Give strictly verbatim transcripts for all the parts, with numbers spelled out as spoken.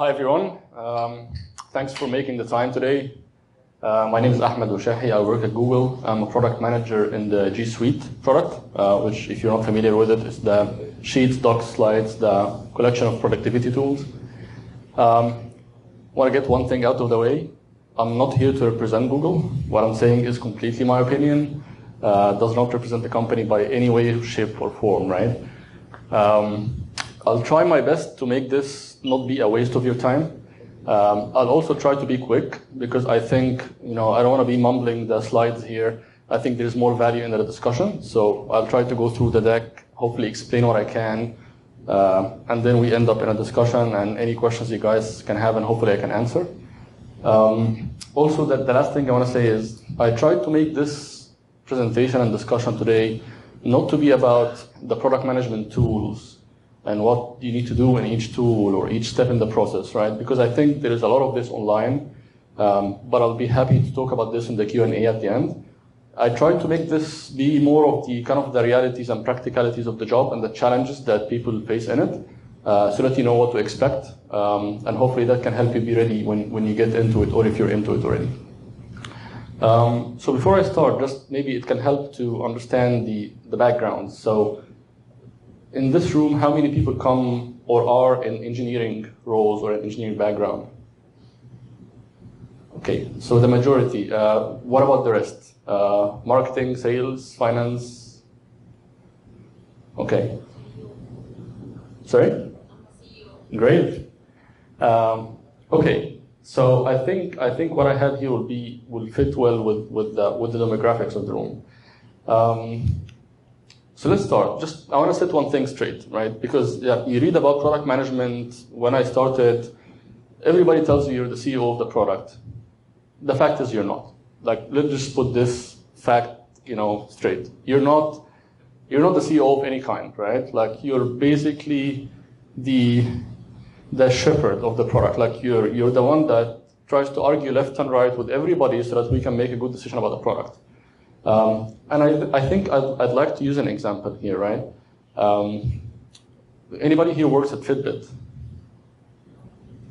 Hi, everyone. Um, thanks for making the time today. Uh, my name is Ahmad Weshahy. I work at Google. I'm a product manager in the G Suite product, uh, which, if you're not familiar with it, is the sheets, docs, slides, the collection of productivity tools. Um, I want to get one thing out of the way. I'm not here to represent Google. What I'm saying is completely my opinion. Uh, does not represent the company by any way, shape, or form, right? Um, I'll try my best to make this not be a waste of your time. Um, I'll also try to be quick because I think, you know, I don't want to be mumbling the slides here. I think there's more value in the discussion. So I'll try to go through the deck, hopefully explain what I can, uh, and then we end up in a discussion and any questions you guys can have and hopefully I can answer. Um, also, that the last thing I want to say is I tried to make this presentation and discussion today not to be about the product management tools and what you need to do in each tool or each step in the process, right? Because I think there is a lot of this online, um, but I'll be happy to talk about this in the Q and A at the end. I tried to make this be more of the kind of the realities and practicalities of the job and the challenges that people face in it, uh, so that you know what to expect, um, and hopefully that can help you be ready when, when you get into it or if you're into it already. Um, so before I start, just maybe it can help to understand the, the background. So in this room, how many people come or are in engineering roles or an engineering background? Okay, so the majority. Uh, what about the rest? Uh, marketing, sales, finance? Okay. Sorry? Great. Um, okay. So I think I think what I have here will be will fit well with with the, with the demographics of the room. Um, so let's start. Just I want to set one thing straight, right? Because yeah, you read about product management. When I started, everybody tells you you're the C E O of the product. The fact is you're not. Like let's just put this fact, you know, straight. You're not. You're not the C E O of any kind, right? Like you're basically the the shepherd of the product, like you're, you're the one that tries to argue left and right with everybody so that we can make a good decision about the product. Um, and I, I think I'd, I'd like to use an example here, right? Um, anybody here works at Fitbit? Is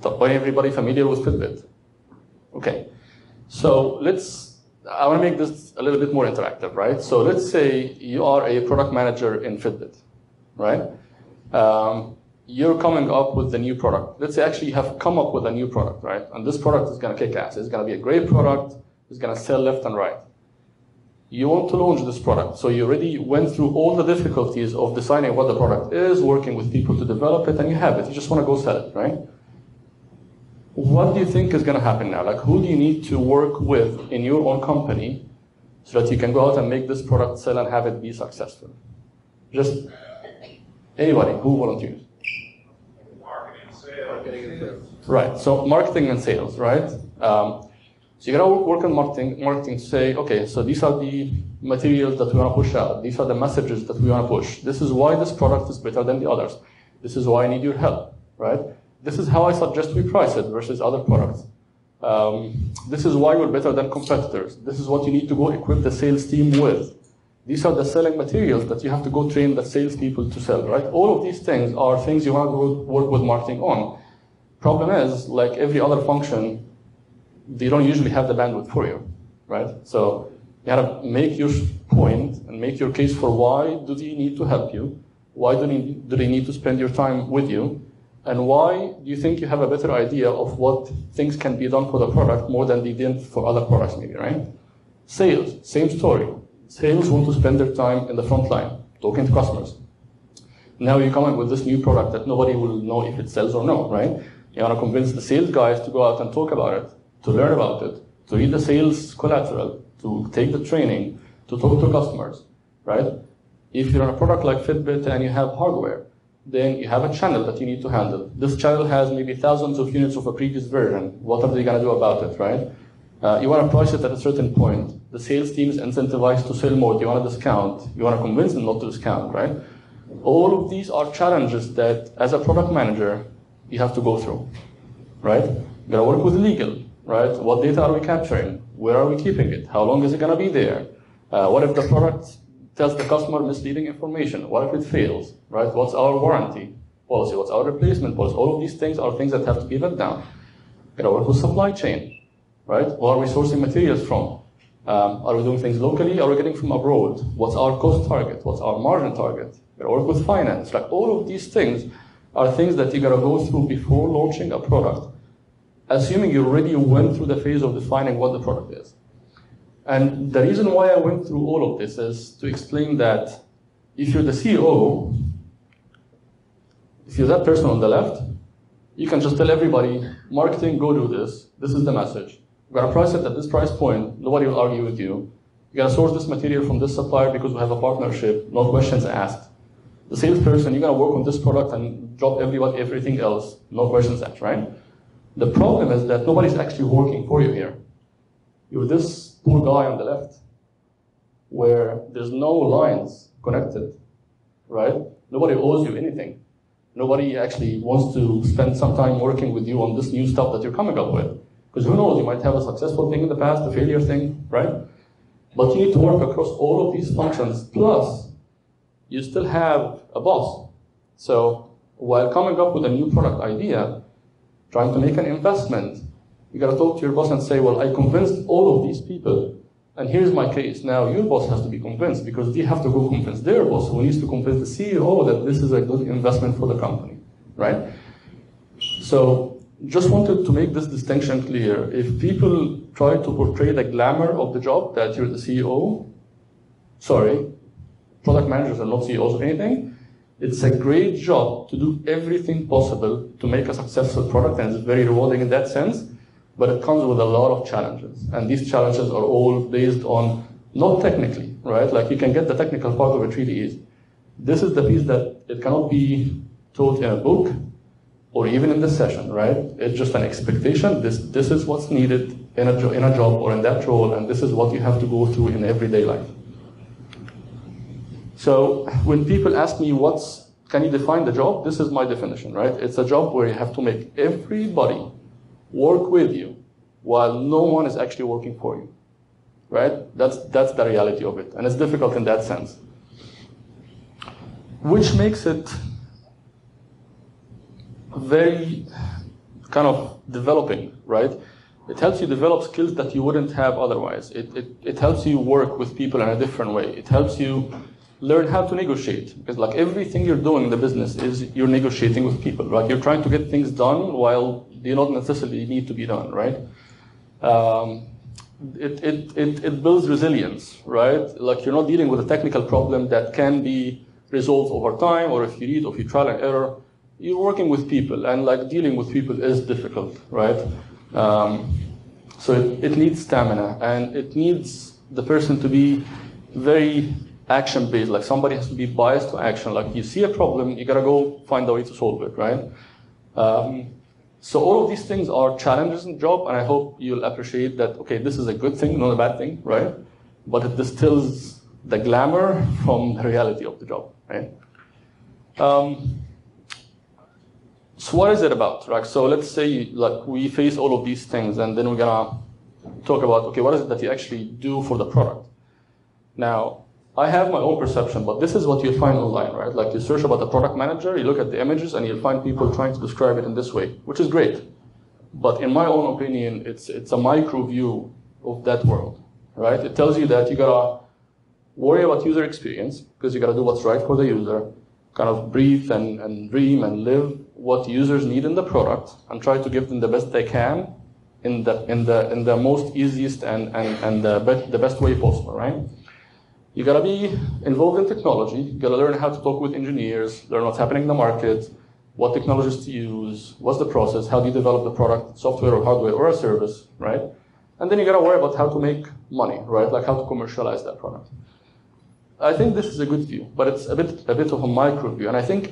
everybody familiar with Fitbit? Okay, so let's, I want to make this a little bit more interactive, right? So let's say you are a product manager in Fitbit, right? Um, you're coming up with the new product. Let's say actually you have come up with a new product, right? And this product is going to kick ass. It's going to be a great product. It's going to sell left and right. You want to launch this product. So you already went through all the difficulties of deciding what the product is, working with people to develop it, and you have it. You just want to go sell it, right? What do you think is going to happen now? Like, who do you need to work with in your own company so that you can go out and make this product sell and have it be successful? Just anybody who volunteers. Right, so marketing and sales, right? Um, so you're gonna work on marketing, marketing to say, okay, so these are the materials that we wanna push out. These are the messages that we wanna push. This is why this product is better than the others. This is why I need your help, right? This is how I suggest we price it versus other products. Um, this is why we're better than competitors. This is what you need to go equip the sales team with. These are the selling materials that you have to go train the salespeople to sell, right? All of these things are things you wanna go work with marketing on. Problem is, like every other function, they don't usually have the bandwidth for you, right? So you have to make your point and make your case for why do they need to help you? Why do they, do they need to spend your time with you? And why do you think you have a better idea of what things can be done for the product more than they did for other products maybe, right? Sales, same story. Sales want to spend their time in the front line, talking to customers. Now you come up with this new product that nobody will know if it sells or not, right? You want to convince the sales guys to go out and talk about it, to learn about it, to read the sales collateral, to take the training, to talk to customers, right? If you're on a product like Fitbit and you have hardware, then you have a channel that you need to handle. This channel has maybe thousands of units of a previous version. What are they going to do about it, right? Uh, you want to price it at a certain point. The sales team is incentivized to sell more. Do you want to discount? You want to convince them not to discount, right? All of these are challenges that, as a product manager, you have to go through, right? You're gonna work with legal, right? What data are we capturing? Where are we keeping it? How long is it gonna be there? Uh, what if the product tells the customer misleading information? What if it fails, right? What's our warranty? policy? What's our replacement policy? All of these things are things that have to be written down. You know, what's supply chain, right? Where are we sourcing materials from? Um, are we doing things locally? Are we getting from abroad? What's our cost target? What's our margin target? We work with finance. Like all of these things are things that you got to go through before launching a product, assuming you already went through the phase of defining what the product is. And the reason why I went through all of this is to explain that if you're the C E O, if you're that person on the left, you can just tell everybody, marketing, go do this. This is the message. We're gonna price it at this price point. Nobody will argue with you. You gotta source this material from this supplier because we have a partnership. No questions asked. The salesperson, you're gonna work on this product and drop everybody, everything else. No questions asked, right? The problem is that nobody's actually working for you here. You're this poor guy on the left, where there's no lines connected, right? Nobody owes you anything. Nobody actually wants to spend some time working with you on this new stuff that you're coming up with. Because who knows, you might have a successful thing in the past, a failure thing, right? But you need to work across all of these functions, plus you still have a boss. So while coming up with a new product idea, trying to make an investment, you gotta talk to your boss and say, well, I convinced all of these people, and here's my case. Now your boss has to be convinced, because they have to go convince their boss, who needs to convince the C E O that this is a good investment for the company, right? So, just wanted to make this distinction clear. If people try to portray the glamour of the job, that you're the C E O, sorry, product managers are not C E Os of anything, it's a great job to do everything possible to make a successful product, and it's very rewarding in that sense, but it comes with a lot of challenges. And these challenges are all based on, not technically, right? Like you can get the technical part of it really easy. This is the piece that it cannot be taught in a book, or even in this session, right? It's just an expectation. This this is what's needed in a, in a job or in that role, and this is what you have to go through in everyday life. So when people ask me, what's, can you define the job? This is my definition, right? It's a job where you have to make everybody work with you while no one is actually working for you, right? That's, that's the reality of it, and it's difficult in that sense. Which makes it very kind of developing, right? It helps you develop skills that you wouldn't have otherwise. It, it, it helps you work with people in a different way. It helps you learn how to negotiate. Because like everything you're doing in the business is you're negotiating with people, right? You're trying to get things done while they not necessarily need to be done, right? Um, it, it, it, it builds resilience, right? Like you're not dealing with a technical problem that can be resolved over time, or if you read, or if you trial and error. You're working with people, and like dealing with people is difficult, right? Um, so it, it needs stamina, and it needs the person to be very action-based. Like somebody has to be biased to action. Like you see a problem, you gotta go find a way to solve it, right? Um, so all of these things are challenges in the job, and I hope you'll appreciate that, okay, this is a good thing, not a bad thing, right? But it distills the glamour from the reality of the job, right? Um, So what is it about, right? So let's say like we face all of these things, and then we're gonna talk about, okay, what is it that you actually do for the product? Now, I have my own perception, but this is what you'll find online, right? Like you search about the product manager, you look at the images, and you'll find people trying to describe it in this way, which is great. But in my own opinion, it's, it's a micro view of that world, right? It tells you that you gotta worry about user experience, because you gotta do what's right for the user, kind of breathe and, and dream and live what users need in the product, and try to give them the best they can in the in the in the most easiest and and and the best the best way possible, right? You gotta be involved in technology. You gotta learn how to talk with engineers, learn what's happening in the market, what technologies to use, what's the process, how do you develop the product, software or hardware or a service, right? And then you gotta worry about how to make money, right? Like how to commercialize that product. I think this is a good view, but it's a bit a bit of a micro view, and I think.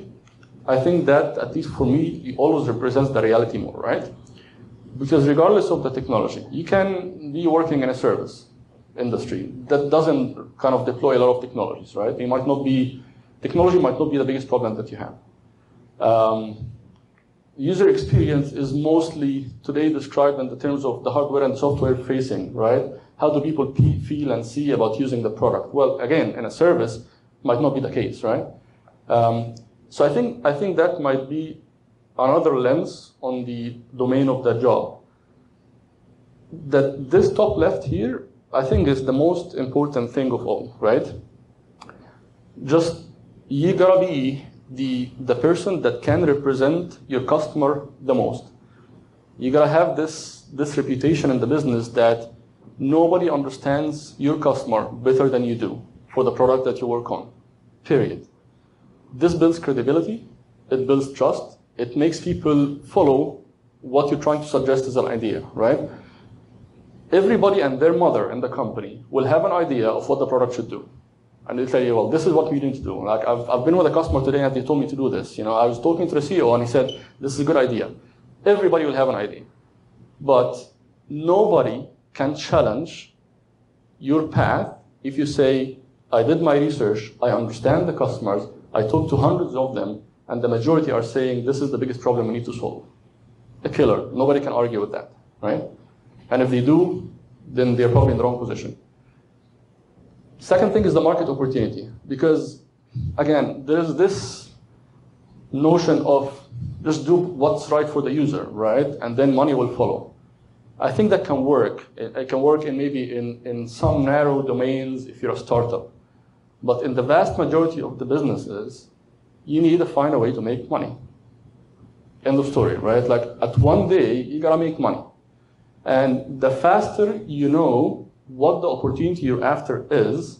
I think that, at least for me, it always represents the reality more, right? Because regardless of the technology, you can be working in a service industry that doesn't kind of deploy a lot of technologies, right? You might not be, technology might not be the biggest problem that you have. Um, user experience is mostly today described in the terms of the hardware and software facing, right? How do people feel and see about using the product? Well, again, in a service, might not be the case, right? Um, So I think, I think that might be another lens on the domain of that job. That this top left here, I think, is the most important thing of all, right? Just you gotta be the, the person that can represent your customer the most. You gotta have this, this reputation in the business that nobody understands your customer better than you do for the product that you work on, period. This builds credibility, it builds trust, it makes people follow what you're trying to suggest as an idea, right? Everybody and their mother in the company will have an idea of what the product should do. And they'll tell you, well, this is what we need to do. Like, I've, I've been with a customer today and they told me to do this. You know, I was talking to the C E O and he said, this is a good idea. Everybody will have an idea. But nobody can challenge your path if you say, I did my research, I understand the customers, I talked to hundreds of them, and the majority are saying this is the biggest problem we need to solve. A killer. Nobody can argue with that, right? And if they do, then they're probably in the wrong position. Second thing is the market opportunity. Because, again, there's this notion of just do what's right for the user, right? And then money will follow. I think that can work. It can work in maybe in, in some narrow domains if you're a startup. But in the vast majority of the businesses, you need to find a way to make money. End of story, right? Like, at one day, you gotta make money. And the faster you know what the opportunity you're after is,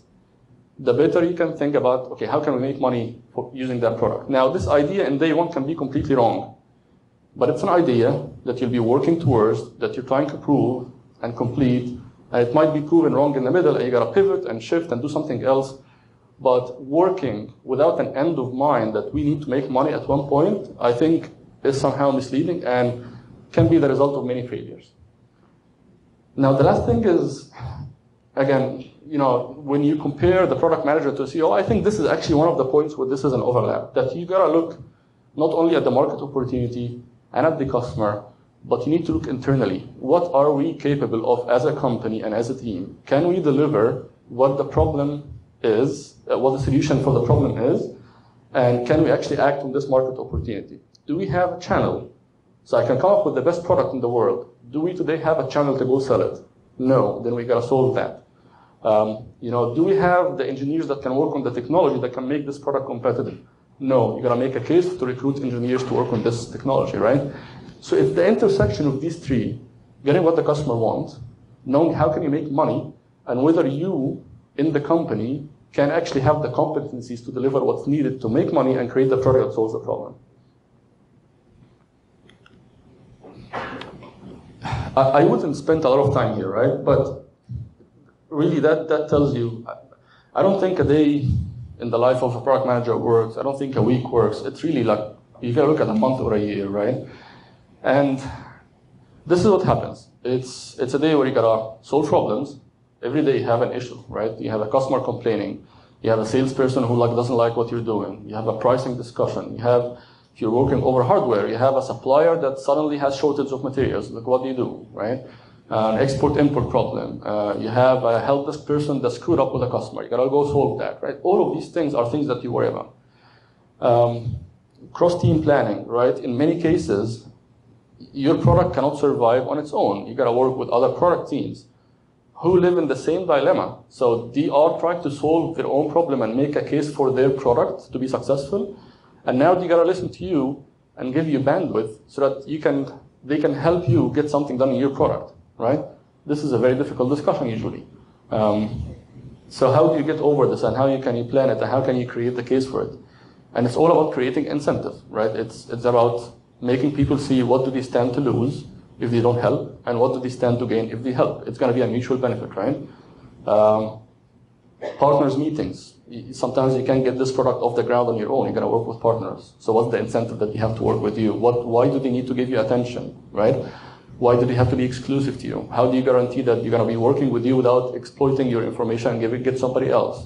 the better you can think about, okay, how can we make money for using that product? Now, this idea in day one can be completely wrong, but it's an idea that you'll be working towards, that you're trying to prove and complete, and it might be proven wrong in the middle, and you gotta pivot and shift and do something else. But working without an end of mind that we need to make money at one point, I think is somehow misleading and can be the result of many failures. Now, the last thing is, again, you know, when you compare the product manager to a C E O, I think this is actually one of the points where this is an overlap, that you gotta look not only at the market opportunity and at the customer, but you need to look internally. What are we capable of as a company and as a team? Can we deliver what the problem is, uh, what the solution for the problem is, and can we actually act on this market opportunity? Do we have a channel? So I can come up with the best product in the world. Do we today have a channel to go sell it? No, then we gotta solve that. Um, you know, do we have the engineers that can work on the technology that can make this product competitive? No, you gotta make a case to recruit engineers to work on this technology, right? So it's the intersection of these three, getting what the customer wants, knowing how can you make money, and whether you in the company can actually have the competencies to deliver what's needed to make money and create the product that solves the problem. I wouldn't spend a lot of time here, right? But really that, that tells you, I don't think a day in the life of a product manager works. I don't think a week works. It's really like, you gotta look at a month or a year, right? And this is what happens. It's, it's a day where you gotta solve problems. Every day you have an issue, right? You have a customer complaining. You have a salesperson who like doesn't like what you're doing. You have a pricing discussion. You have, if you're working over hardware, you have a supplier that suddenly has shortage of materials. Like, what do you do, right? An export-import problem. Uh, you have a helpless person that screwed up with a customer. You gotta go solve that, right? All of these things are things that you worry about. Um, cross-team planning, right? In many cases, your product cannot survive on its own. You gotta work with other product teams who live in the same dilemma. So they are trying to solve their own problem and make a case for their product to be successful. And now they gotta listen to you and give you bandwidth so that you can, they can help you get something done in your product, right? This is a very difficult discussion usually. Um, so how do you get over this, and how you, can you plan it, and how can you create the case for it? And it's all about creating incentive, right? It's, it's about making people see what do they stand to lose if they don't help, and what do they stand to gain if they help. It's gonna be a mutual benefit, right? Um, partners meetings. Sometimes you can't get this product off the ground on your own. You're gonna work with partners. So what's the incentive that they have to work with you? What, why do they need to give you attention, right? Why do they have to be exclusive to you? How do you guarantee that you're gonna be working with you without exploiting your information and giving it to somebody else?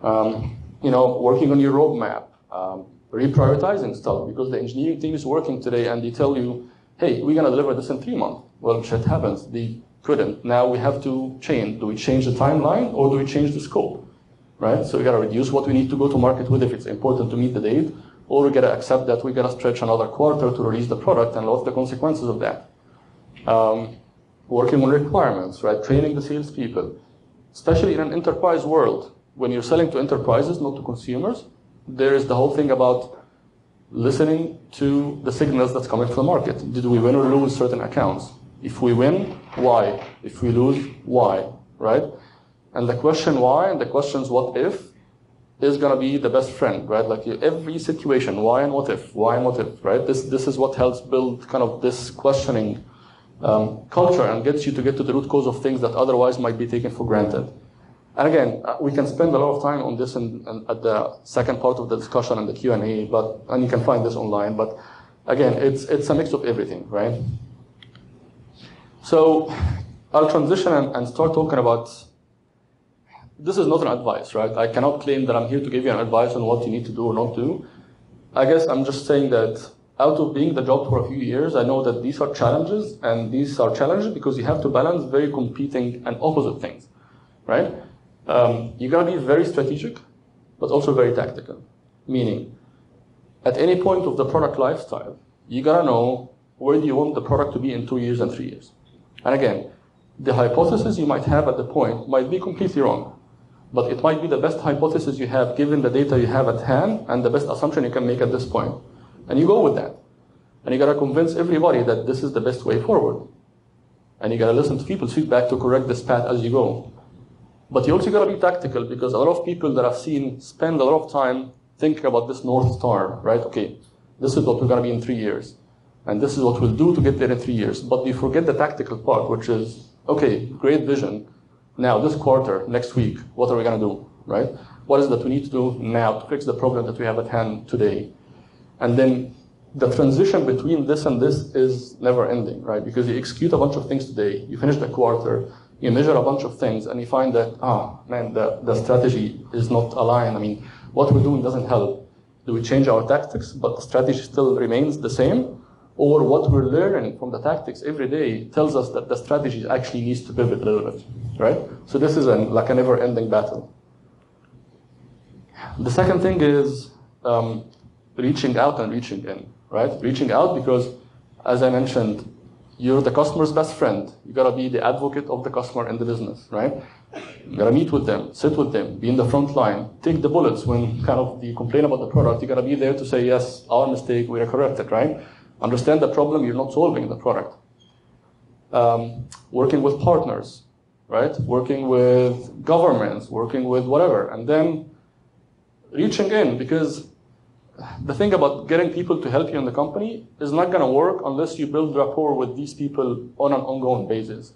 Um, you know, working on your roadmap, um, reprioritizing stuff, because the engineering team is working today and they tell you, hey, we're gonna deliver this in three months. Well, shit happens, they couldn't. Now we have to change. Do we change the timeline or do we change the scope, right? So we gotta reduce what we need to go to market with if it's important to meet the date, or we got to accept that we got to stretch another quarter to release the product and what's the consequences of that. Um, working on requirements, right? Training the salespeople, especially in an enterprise world. When you're selling to enterprises, not to consumers, there is the whole thing about listening to the signals that's coming from the market. Did we win or lose certain accounts? If we win, why? If we lose, why? Right? And the question why and the questions what if is going to be the best friend, right? Like every situation, why and what if, why and what if, right? This this is what helps build kind of this questioning um, culture and gets you to get to the root cause of things that otherwise might be taken for granted. And again, we can spend a lot of time on this in, in, at the second part of the discussion and the Q and A, but, and you can find this online, but again, it's, it's a mix of everything, right? So I'll transition and, and start talking about, this is not an advice, right? I cannot claim that I'm here to give you an advice on what you need to do or not do. I guess I'm just saying that out of being the job for a few years, I know that these are challenges, and these are challenges because you have to balance very competing and opposite things, right? Um, you gotta be very strategic, but also very tactical. Meaning, at any point of the product lifestyle, you gotta know where do you want the product to be in two years and three years. And again, the hypothesis you might have at the point might be completely wrong, but it might be the best hypothesis you have given the data you have at hand and the best assumption you can make at this point. And you go with that. And you gotta convince everybody that this is the best way forward. And you gotta listen to people's feedback to correct this path as you go. But you also got to be tactical, because a lot of people that I've seen spend a lot of time thinking about this North Star, right? Okay, this is what we're going to be in three years, and this is what we'll do to get there in three years. But you forget the tactical part, which is, okay, great vision. Now, this quarter, next week, what are we going to do, right? What is that we need to do now to fix the problem that we have at hand today? And then the transition between this and this is never ending, right? Because you execute a bunch of things today, you finish the quarter, you measure a bunch of things, and you find that, ah, man, the, the strategy is not aligned. I mean, what we're doing doesn't help. Do we change our tactics, but the strategy still remains the same? Or what we're learning from the tactics every day tells us that the strategy actually needs to pivot a little bit, right? So this is an, like a never-ending battle. The second thing is um, reaching out and reaching in, right? Reaching out because, as I mentioned, you're the customer's best friend. You gotta be the advocate of the customer in the business, right? You gotta meet with them, sit with them, be in the front line, take the bullets when kind of you complain about the product. You gotta be there to say, yes, our mistake, we are corrected, right? Understand the problem, you're not solving the product. Um, working with partners, right? Working with governments, working with whatever. And then reaching in, because the thing about getting people to help you in the company is not going to work unless you build rapport with these people on an ongoing basis.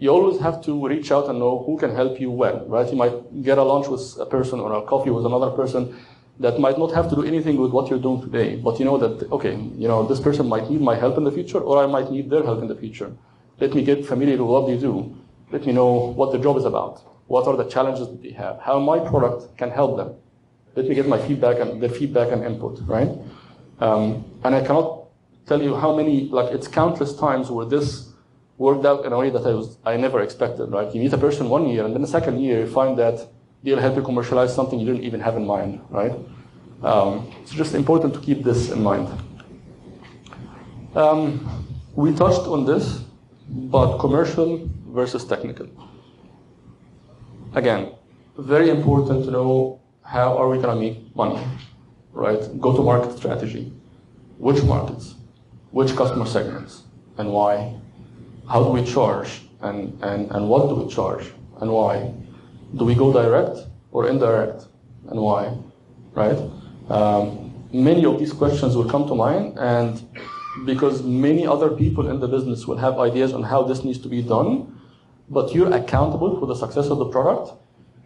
You always have to reach out and know who can help you when, right? You might get a lunch with a person or a coffee with another person that might not have to do anything with what you're doing today, but you know that, okay, you know, this person might need my help in the future, or I might need their help in the future. Let me get familiar with what they do. Let me know what the job is about. What are the challenges that they have? How my product can help them. Let me get my feedback and their feedback and input, right? Um, and I cannot tell you how many, like it's countless times where this worked out in a way that I was I never expected, right? You meet a person one year, and then the second year you find that they'll help you commercialize something you didn't even have in mind, right? Um, it's just important to keep this in mind. Um, we touched on this, but commercial versus technical. Again, very important to know how are we going to make money, right? Go-to-market strategy. Which markets? Which customer segments? And why? How do we charge? And, and, and what do we charge? And why? Do we go direct or indirect? And why? Right? Um, many of these questions will come to mind, and because many other people in the business will have ideas on how this needs to be done, but you're accountable for the success of the product.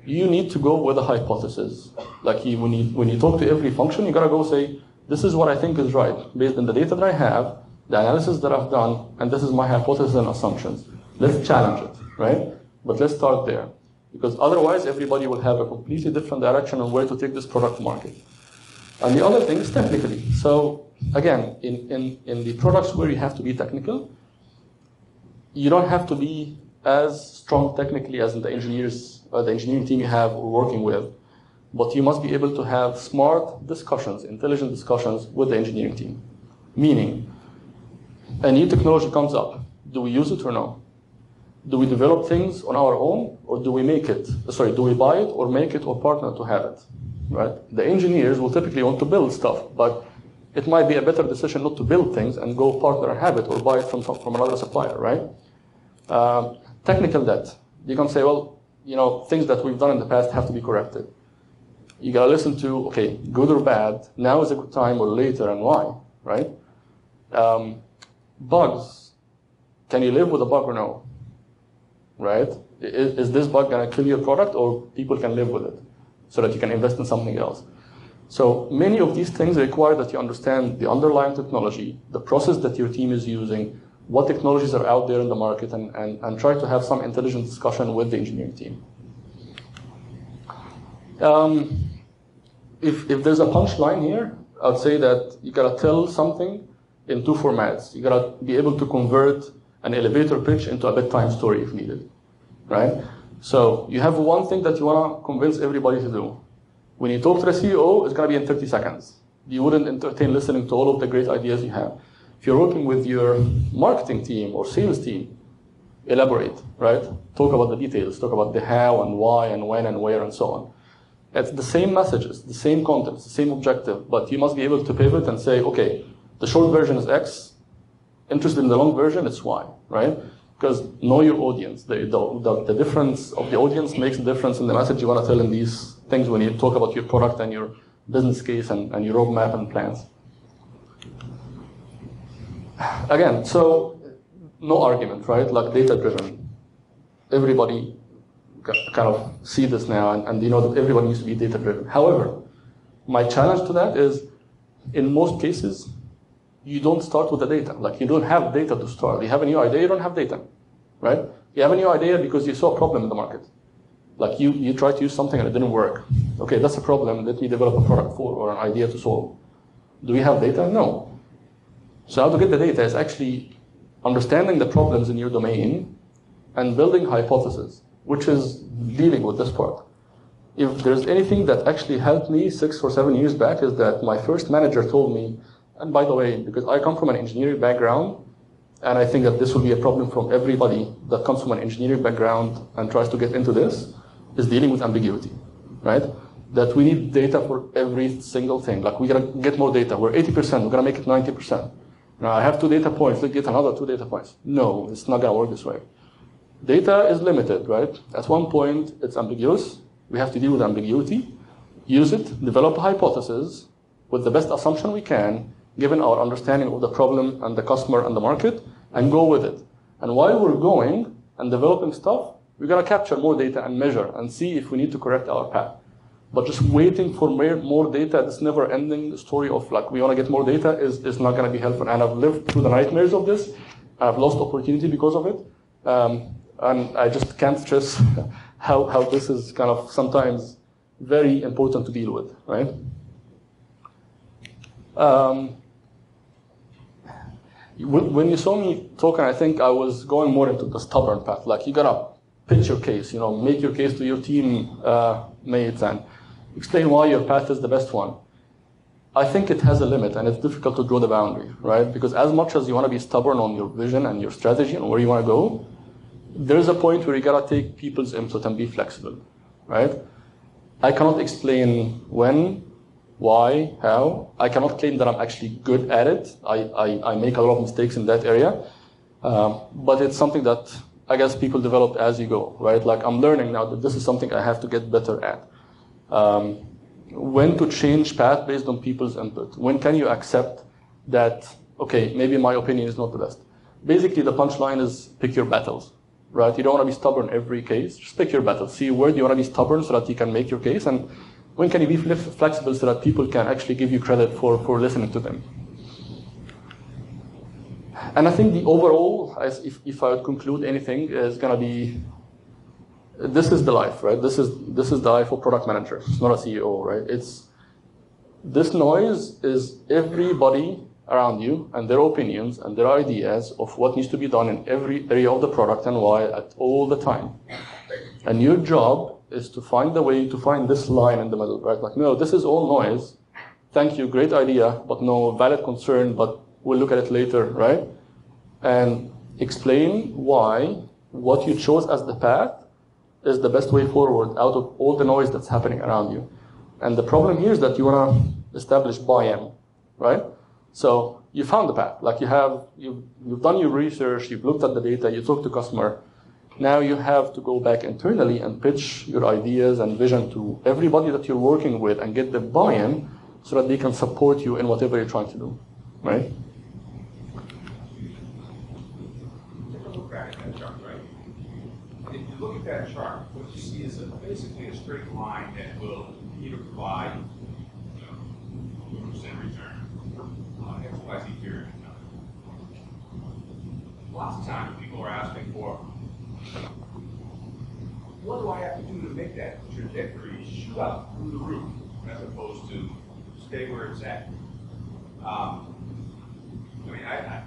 You need to go with a hypothesis. Like you, when, you, when you talk to every function, you gotta go say, this is what I think is right, based on the data that I have, the analysis that I've done, and this is my hypothesis and assumptions. Let's challenge it, right? But let's start there. Because otherwise, everybody will have a completely different direction on where to take this product to market. And the other thing is technically. So again, in, in, in the products where you have to be technical, you don't have to be as strong technically as in the engineers, Uh, the engineering team you have working with, But you must be able to have smart discussions, intelligent discussions with the engineering team. Meaning, a new technology comes up. Do we use it or no? Do we develop things on our own, or do we make it? Sorry, do we buy it or make it or partner to have it? Right? The engineers will typically want to build stuff, but it might be a better decision not to build things and go partner and have it or buy it from, from another supplier, right? Uh, technical debt. You can say, well, you know, things that we've done in the past have to be corrected. You gotta listen to, okay, good or bad, now is a good time or later, and why, right? Um, bugs. Can you live with a bug or no? Right? Is, is this bug gonna kill your product, or people can live with it so that you can invest in something else? So many of these things require that you understand the underlying technology, the process that your team is using, what technologies are out there in the market, and, and, and try to have some intelligent discussion with the engineering team. Um, if, if there's a punchline here, I'd say that you gotta tell something in two formats. You gotta be able to convert an elevator pitch into a bedtime story if needed, right? So you have one thing that you wanna convince everybody to do. When you talk to the C E O, it's going to be in thirty seconds. You wouldn't entertain listening to all of the great ideas you have. If you're working with your marketing team or sales team, elaborate, right? Talk about the details. Talk about the how and why and when and where and so on. It's the same messages, the same content, the same objective, but you must be able to pivot and say, okay, the short version is X, interested in the long version, it's Y, right? Because know your audience. The, the, the difference of the audience makes a difference in the message you want to tell in these things when you talk about your product and your business case and, and your roadmap and plans. Again, so no argument, right? Like data-driven. Everybody kind of see this now, and, and you know that everybody needs to be data-driven. However, my challenge to that is, in most cases, you don't start with the data. Like, you don't have data to start. You have a new idea, you don't have data, right? You have a new idea because you saw a problem in the market. Like, you, you tried to use something and it didn't work. Okay, that's a problem that we develop a product for or an idea to solve. Do we have data? No. So how to get the data is actually understanding the problems in your domain and building hypotheses, which is dealing with this part. If there's anything that actually helped me six or seven years back is that my first manager told me, and by the way, because I come from an engineering background, and I think that this will be a problem from everybody that comes from an engineering background and tries to get into this, is dealing with ambiguity, right? That we need data for every single thing. Like, we gotta get more data. We're eighty percent, we're gonna make it ninety percent. Now, I have two data points, let's get another two data points. No, it's not gonna work this way. Data is limited, right? At one point, it's ambiguous. We have to deal with ambiguity, use it, develop a hypothesis with the best assumption we can, given our understanding of the problem and the customer and the market, and go with it. And while we're going and developing stuff, we're gonna capture more data and measure and see if we need to correct our path. But just waiting for more data, this never-ending story of like, we wanna get more data is, is not gonna be helpful. And I've lived through the nightmares of this. I've lost opportunity because of it. Um, and I just can't stress how, how this is kind of sometimes very important to deal with, right? Um, When you saw me talking, I think I was going more into the stubborn path. Like, you gotta pitch your case, you know, make your case to your team uh, mates and explain why your path is the best one. I think it has a limit, and it's difficult to draw the boundary, right? Because as much as you want to be stubborn on your vision and your strategy and where you want to go, there's a point where you gotta take people's input and be flexible, right? I cannot explain when, why, how. I cannot claim that I'm actually good at it. I, I, I make a lot of mistakes in that area. Um, but it's something that I guess people develop as you go, right? Like, I'm learning now that this is something I have to get better at. Um, when to change path based on people's input. When can you accept that, okay, maybe my opinion is not the best. Basically, the punchline is pick your battles, right? You don't want to be stubborn every case. Just pick your battles. See where do you want to be stubborn so that you can make your case, and when can you be flexible so that people can actually give you credit for, for listening to them? And I think the overall, as if, if I would conclude anything, is going to be, this is the life, right? This is, this is the life of product manager. It's not a C E O, right? It's, this noise is everybody around you and their opinions and their ideas of what needs to be done in every area of the product and why at all the time. And your job is to find a way to find this line in the middle, right? Like, no, this is all noise. Thank you, great idea, but no valid concern, but we'll look at it later, right? And explain why what you chose as the path is the best way forward out of all the noise that's happening around you. And the problem here is that you want to establish buy-in, right? So you found the path. Like you have, you've, you've done your research, you've looked at the data, you talked to customer. Now you have to go back internally and pitch your ideas and vision to everybody that you're working with and get the buy-in so that they can support you in whatever you're trying to do, right? If you look at that chart, what you see is a, basically a straight line that will either provide, you know, one percent return, uh, X Y Z period. Lots of times people are asking for, what do I have to do to make that trajectory shoot up through the roof as opposed to stay where it's at? Um, I mean, I, I,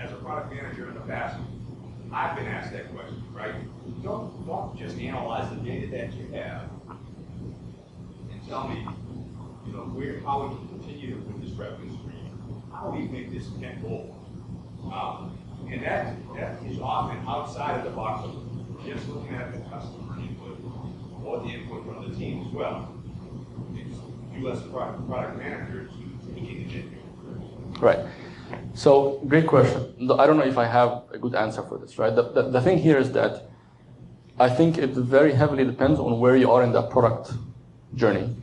as a product manager in the past, I've been asked that question, right? Don't, don't just analyze the data that you have and tell me, you know, where, how we can continue with this revenue stream. How do we make this tenfold? Um, and that, that is often outside of the box of just looking at the customer input or the input from the team as well. You as a product, product manager, thinking it in. Right. So, great question. I don't know if I have a good answer for this, right? The, the, the thing here is that I think it very heavily depends on where you are in that product journey.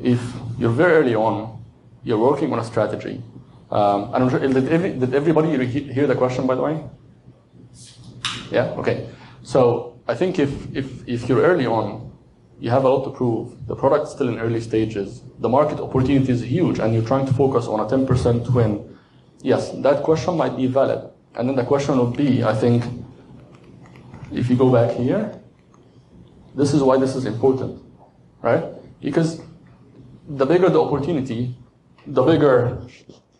If you're very early on, you're working on a strategy. Um, I'm sure, did, every, did everybody hear the question, by the way? Yeah? Okay. So, I think if, if, if you're early on, you have a lot to prove. The product's still in early stages. The market opportunity is huge, and you're trying to focus on a ten percent win. Yes, that question might be valid. And then the question would be, I think, if you go back here, this is why this is important, right? Because the bigger the opportunity, the bigger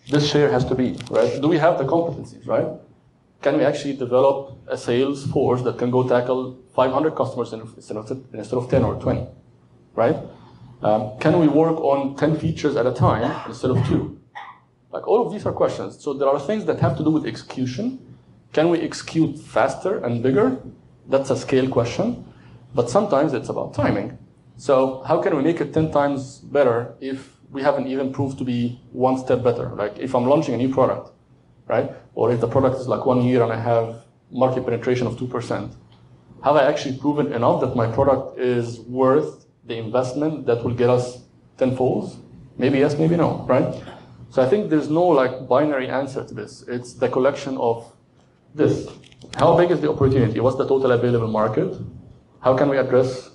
this share has to be, right? Do we have the competencies, right? Can we actually develop a sales force that can go tackle five hundred customers instead of, instead of ten or twenty, right? Um, can we work on ten features at a time instead of two? Like, all of these are questions. So there are things that have to do with execution. Can we execute faster and bigger? That's a scale question. But sometimes it's about timing. So how can we make it ten times better if we haven't even proved to be one step better? Like if I'm launching a new product, right? Or if the product is like one year and I have market penetration of two percent, have I actually proven enough that my product is worth the investment that will get us tenfolds? Maybe yes, maybe no, right? So I think there's no like binary answer to this. It's the collection of this. How big is the opportunity? What's the total available market? How can we address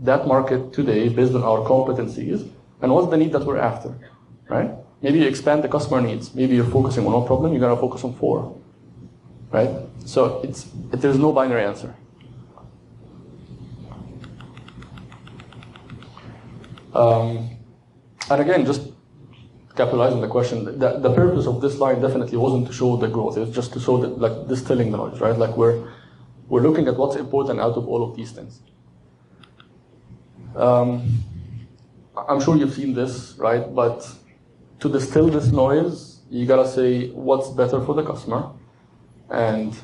that market today based on our competencies? And what's the need that we're after, right? Maybe you expand the customer needs. Maybe you're focusing on one problem, you're gonna focus on four, right? So it's, it, there's no binary answer. Um, and again, just capitalizing the question, the, the purpose of this line definitely wasn't to show the growth. It was just to show that, like, distilling the knowledge, right? Like we're we're looking at what's important out of all of these things. Um, I'm sure you've seen this, right? But to distill this noise, you gotta say what's better for the customer, and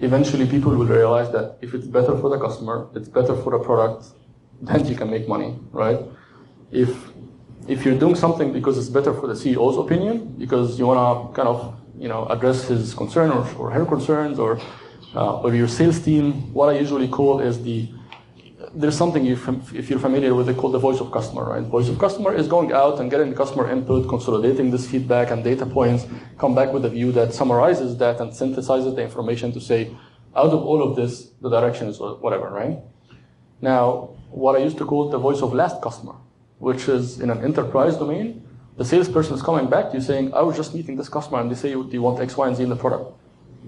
eventually people will realize that if it's better for the customer, it's better for the product, then you can make money, right? If If you're doing something because it's better for the C E O's opinion, because you want to kind of, you know, address his concern or, or her concerns, or uh, or your sales team, what I usually call is the, there's something you, if you're familiar with it, called the voice of customer, right? Voice of customer is going out and getting the customer input, consolidating this feedback and data points, come back with a view that summarizes that and synthesizes the information to say, out of all of this, the direction is whatever, right? Now, what I used to call the voice of last customer, which is in an enterprise domain, the salesperson is coming back to you saying, I was just meeting this customer and they say, do you want X, Y, and Z in the product?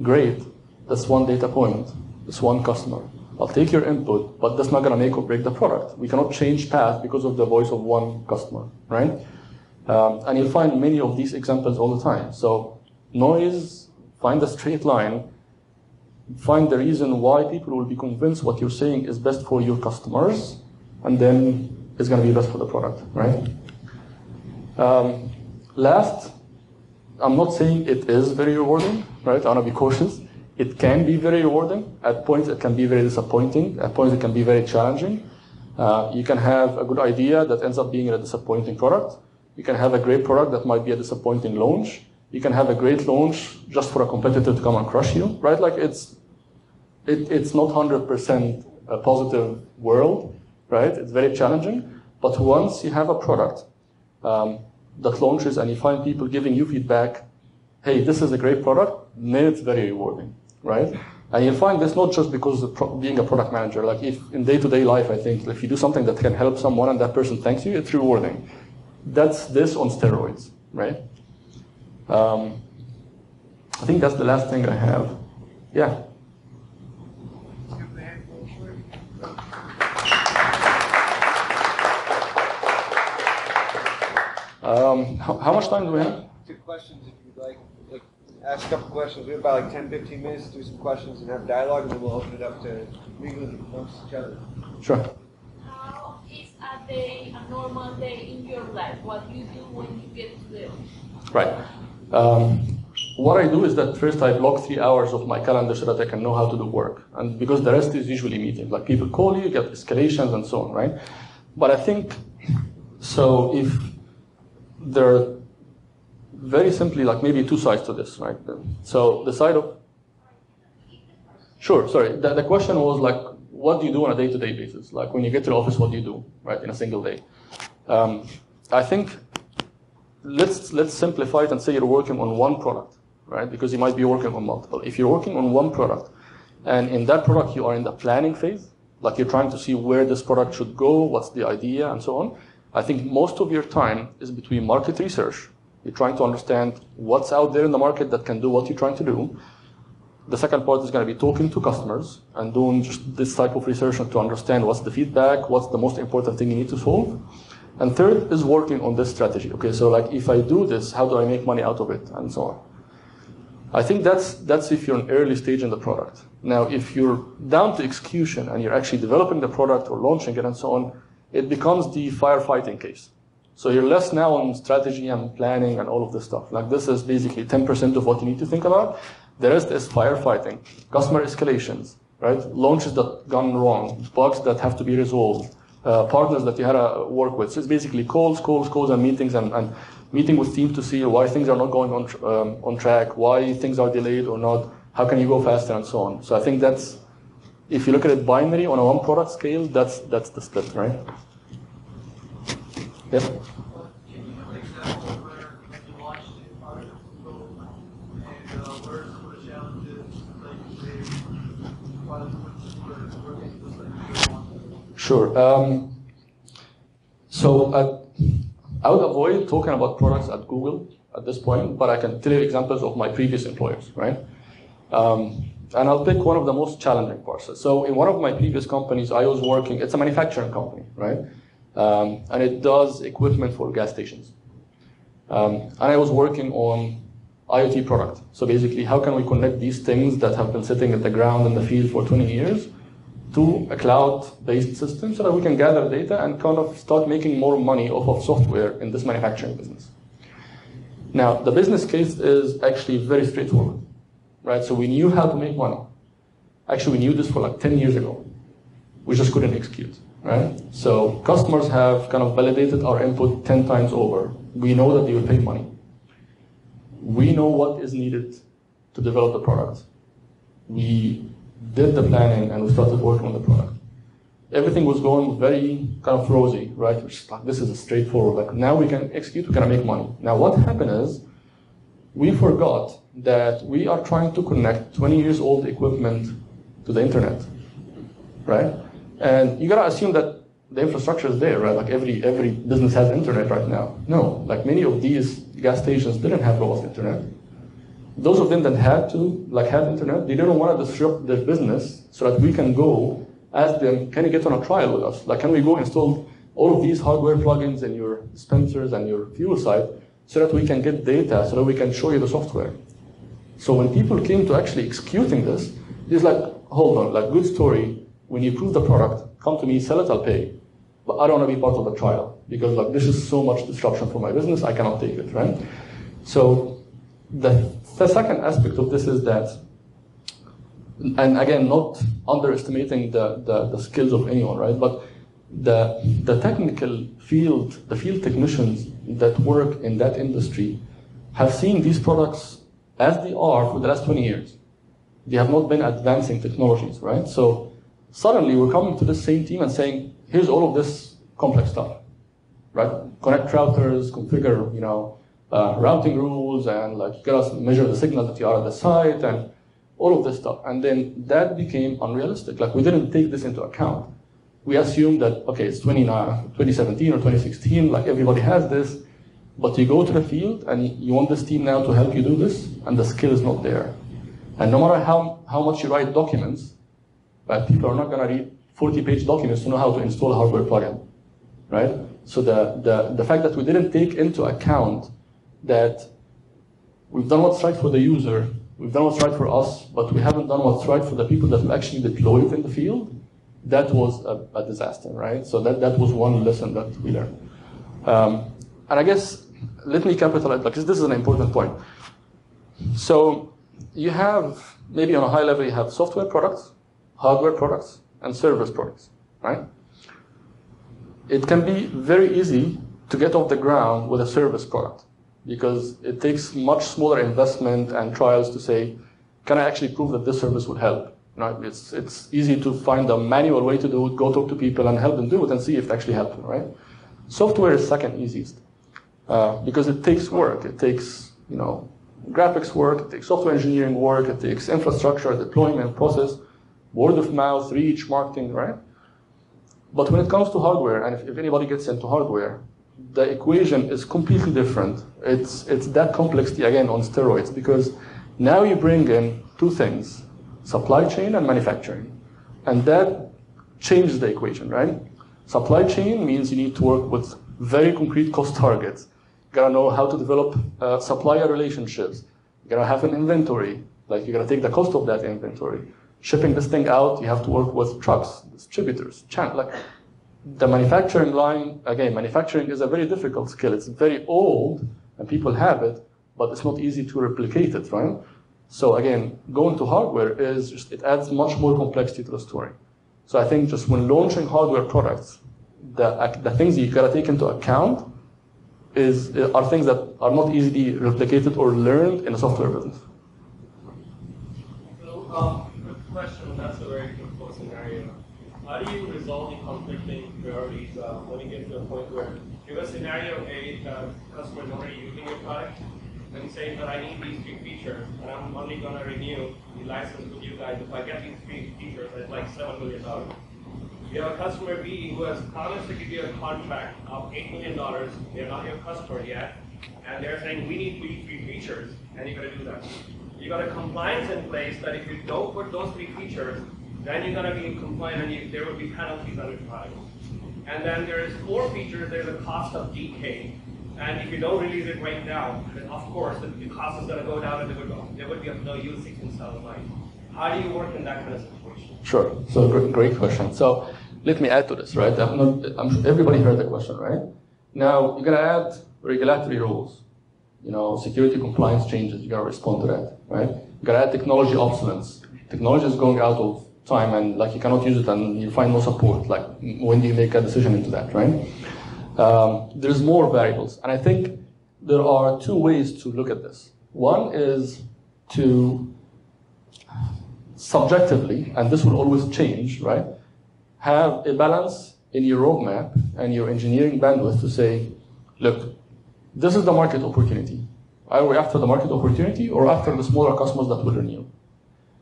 Great, that's one data point, that's one customer. I'll take your input, but that's not gonna make or break the product. We cannot change path because of the voice of one customer, right? Um, and you'll find many of these examples all the time. So noise, find a straight line, find the reason why people will be convinced what you're saying is best for your customers, and then it's going to be best for the product, right? Um, last, I'm not saying it is very rewarding, right? I want to be cautious. It can be very rewarding. At points, it can be very disappointing. At points, it can be very challenging. Uh, you can have a good idea that ends up being a disappointing product. You can have a great product that might be a disappointing launch. You can have a great launch just for a competitor to come and crush you, right? Like it's, it, it's not one hundred percent a positive world, right? It's very challenging. But once you have a product um, that launches and you find people giving you feedback, hey, this is a great product, then it's very rewarding, right? And you'll find this not just because of pro- being a product manager. Like if in day-to-day life, I think if you do something that can help someone and that person thanks you, it's rewarding. That's this on steroids, right? Um, I think that's the last thing I have. Yeah. Um, how, how much time do we have? Two questions if you'd like. Like ask a couple questions. We have about like ten, fifteen minutes to do some questions and have dialogue, and then we'll open it up to legally amongst each other. Sure. How is a day, a normal day in your life? What you do when you get to the office? Right. Um, what I do is that first I block three hours of my calendar so that I can know how to do work, and because the rest is usually meetings. Like people call you, you get escalations and so on, right? But I think so if there are very simply like maybe two sides to this, right? So the side of... Sure, sorry. The, the question was like, what do you do on a day-to-day basis? Like when you get to the office, what do you do, right, in a single day? Um, I think let's let's simplify it and say you're working on one product, right? Because you might be working on multiple. If you're working on one product and in that product you are in the planning phase, like you're trying to see where this product should go, what's the idea, and so on, I think most of your time is between market research. You're trying to understand what's out there in the market that can do what you're trying to do. The second part is going to be talking to customers and doing just this type of research to understand what's the feedback, what's the most important thing you need to solve. And third is working on this strategy. Okay, so like if I do this, how do I make money out of it, and so on. I think that's that's if you're an early stage in the product. Now, if you're down to execution and you're actually developing the product or launching it and so on, it becomes the firefighting case. So you're less now on strategy and planning and all of this stuff. Like this is basically ten percent of what you need to think about. The rest is firefighting, customer escalations, right? Launches that gone wrong, bugs that have to be resolved, uh, partners that you had to work with. So it's basically calls, calls, calls, and meetings, and, and meeting with teams to see why things are not going on tr- um, on track, why things are delayed or not, how can you go faster, and so on. So I think that's... If you look at it binary on a one product scale, that's that's the split, right? Yep. Can you give an example where you launched a product and where the challenges like Sure. Um, so I, I would avoid talking about products at Google at this point, but I can tell you examples of my previous employers, right? Um, And I'll pick one of the most challenging parts. So in one of my previous companies, I was working, it's a manufacturing company, right? Um, and it does equipment for gas stations. Um, and I was working on IoT product. So basically, how can we connect these things that have been sitting at the ground in the field for twenty years to a cloud-based system so that we can gather data and kind of start making more money off of software in this manufacturing business? Now, the business case is actually very straightforward. Right, so we knew how to make money. Actually, we knew this for like ten years ago. We just couldn't execute, right? So customers have kind of validated our input ten times over. We know that they will pay money. We know what is needed to develop the product. We did the planning and we started working on the product. Everything was going very kind of rosy, right? Just like, this is a straightforward, like now we can execute, we're gonna make money. Now what happened is, we forgot that we are trying to connect twenty years old equipment to the internet, right? And you gotta assume that the infrastructure is there, right? Like every every business has internet right now. No, like many of these gas stations didn't have robust internet. Those of them that had to, like had internet, they didn't want to disrupt their business so that we can go ask them, can you get on a trial with us? Like, can we go install all of these hardware plugins in your dispensers and your fuel site so that we can get data, so that we can show you the software? So when people came to actually executing this, It's like, hold on, like, good story. When you prove the product, come to me, sell it, I'll pay. But I don't want to be part of the trial because, like, this is so much disruption for my business, I cannot take it, right? So the, the second aspect of this is that, and again, not underestimating the, the, the skills of anyone, right? But the, the technical field, the field technicians that work in that industry have seen these products as they are for the last twenty years. They have not been advancing technologies, right? So suddenly we're coming to the same team and saying, here's all of this complex stuff, right? Connect routers, configure, you know, uh, routing rules, and like get us measure the signal that you are at the site, and all of this stuff. And then that became unrealistic. Like, we didn't take this into account. We assumed that, okay, it's twenty seventeen or twenty sixteen, like everybody has this, but you go to the field and you want this team now to help you do this, and the skill is not there. And no matter how, how much you write documents, right, people are not going to read forty-page documents to know how to install a hardware plugin, right? So the, the, the fact that we didn't take into account that we've done what's right for the user, we've done what's right for us, but we haven't done what's right for the people that will actually deploy it in the field, that was a, a disaster, right? So that, that was one lesson that we learned. Um, and I guess, let me capitalize, because this is an important point. So, you have, maybe on a high level, you have software products, hardware products, and service products, right? It can be very easy to get off the ground with a service product because it takes much smaller investment and trials to say, can I actually prove that this service would help? You know, it's, it's easy to find a manual way to do it, go talk to people and help them do it and see if it actually helps, right? Software is second easiest uh, because it takes work. It takes, you know, graphics work, it takes software engineering work, it takes infrastructure, deployment, process, word of mouth, reach, marketing, right? But when it comes to hardware, and if, if anybody gets into hardware, the equation is completely different. It's, it's that complexity, again, on steroids, because now you bring in two things, supply chain and manufacturing. And that changes the equation, right? Supply chain means you need to work with very concrete cost targets. You're gonna know how to develop uh, supplier relationships. You're gonna have an inventory, like you're gonna take the cost of that inventory. Shipping this thing out, you have to work with trucks, distributors, channel. Like the manufacturing line, again, manufacturing is a very difficult skill. It's very old, and people have it, but it's not easy to replicate it, right? So again, going to hardware is just, it adds much more complexity to the story. So I think just when launching hardware products, the, the things you gotta take into account Is, are things that are not easily replicated or learned in a software business. So, um, question, that's a very difficult scenario. How do you resolve the conflicting priorities uh, when you get to a point where you have a scenario A, the customer is already using your product, and saying that I need these three features, and I'm only going to renew the license with you guys. If I get these three features, it's like seven million dollars. You have a customer B who has promised to give you a contract of eight million dollars. They're not your customer yet. And they're saying, we need three features, and you've got to do that. You've got a compliance in place that if you don't put those three features, then you're going to be in compliance, and you, there will be penalties on your product. And then there's four features. There's a cost of decay. And if you don't release it right now, then of course, the, the cost is going to go down, and there would, there would be of no use you can sell the line. How do you work in that kind of situation? Sure. So great, great question. So let me add to this, right? I'm not, I'm sure everybody heard the question, right? Now you're going to add regulatory rules, you know, security compliance changes. You're going to respond to that, right? You're going to add technology obsolescence. Technology is going out of time, and like you cannot use it, and you find no support. Like when do you make a decision into that, right? Um, there's more variables, and I think there are two ways to look at this. One is to subjectively, and this will always change, right? Have a balance in your roadmap and your engineering bandwidth to say, look, this is the market opportunity. Are we after the market opportunity or after the smaller customers that will renew?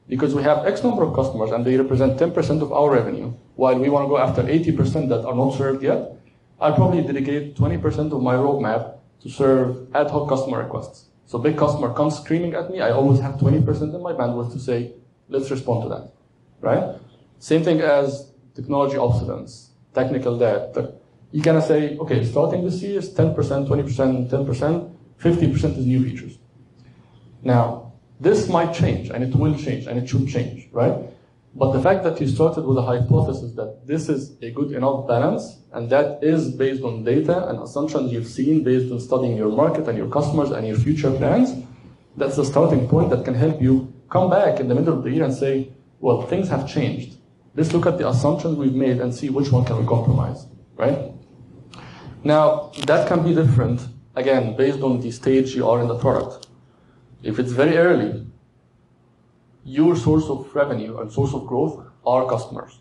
Because we have X number of customers and they represent ten percent of our revenue, while we want to go after eighty percent that are not served yet. I'll probably dedicate twenty percent of my roadmap to serve ad hoc customer requests. So big customer comes screaming at me, I always have twenty percent in my bandwidth to say, let's respond to that, right? Same thing as technology obsolescence, technical debt. You kind of say, okay, starting this year is ten percent, twenty percent, ten percent, fifty percent is new features. Now, This might change, and it will change, and it should change, right? But the fact that you started with a hypothesis that this is a good enough balance, and that is based on data and assumptions you've seen based on studying your market and your customers and your future plans, that's the starting point that can help you come back in the middle of the year and say, well, things have changed. Let's look at the assumptions we've made and see which one can we compromise, right? Now, that can be different, again, based on the stage you are in the product. If it's very early, your source of revenue and source of growth are customers.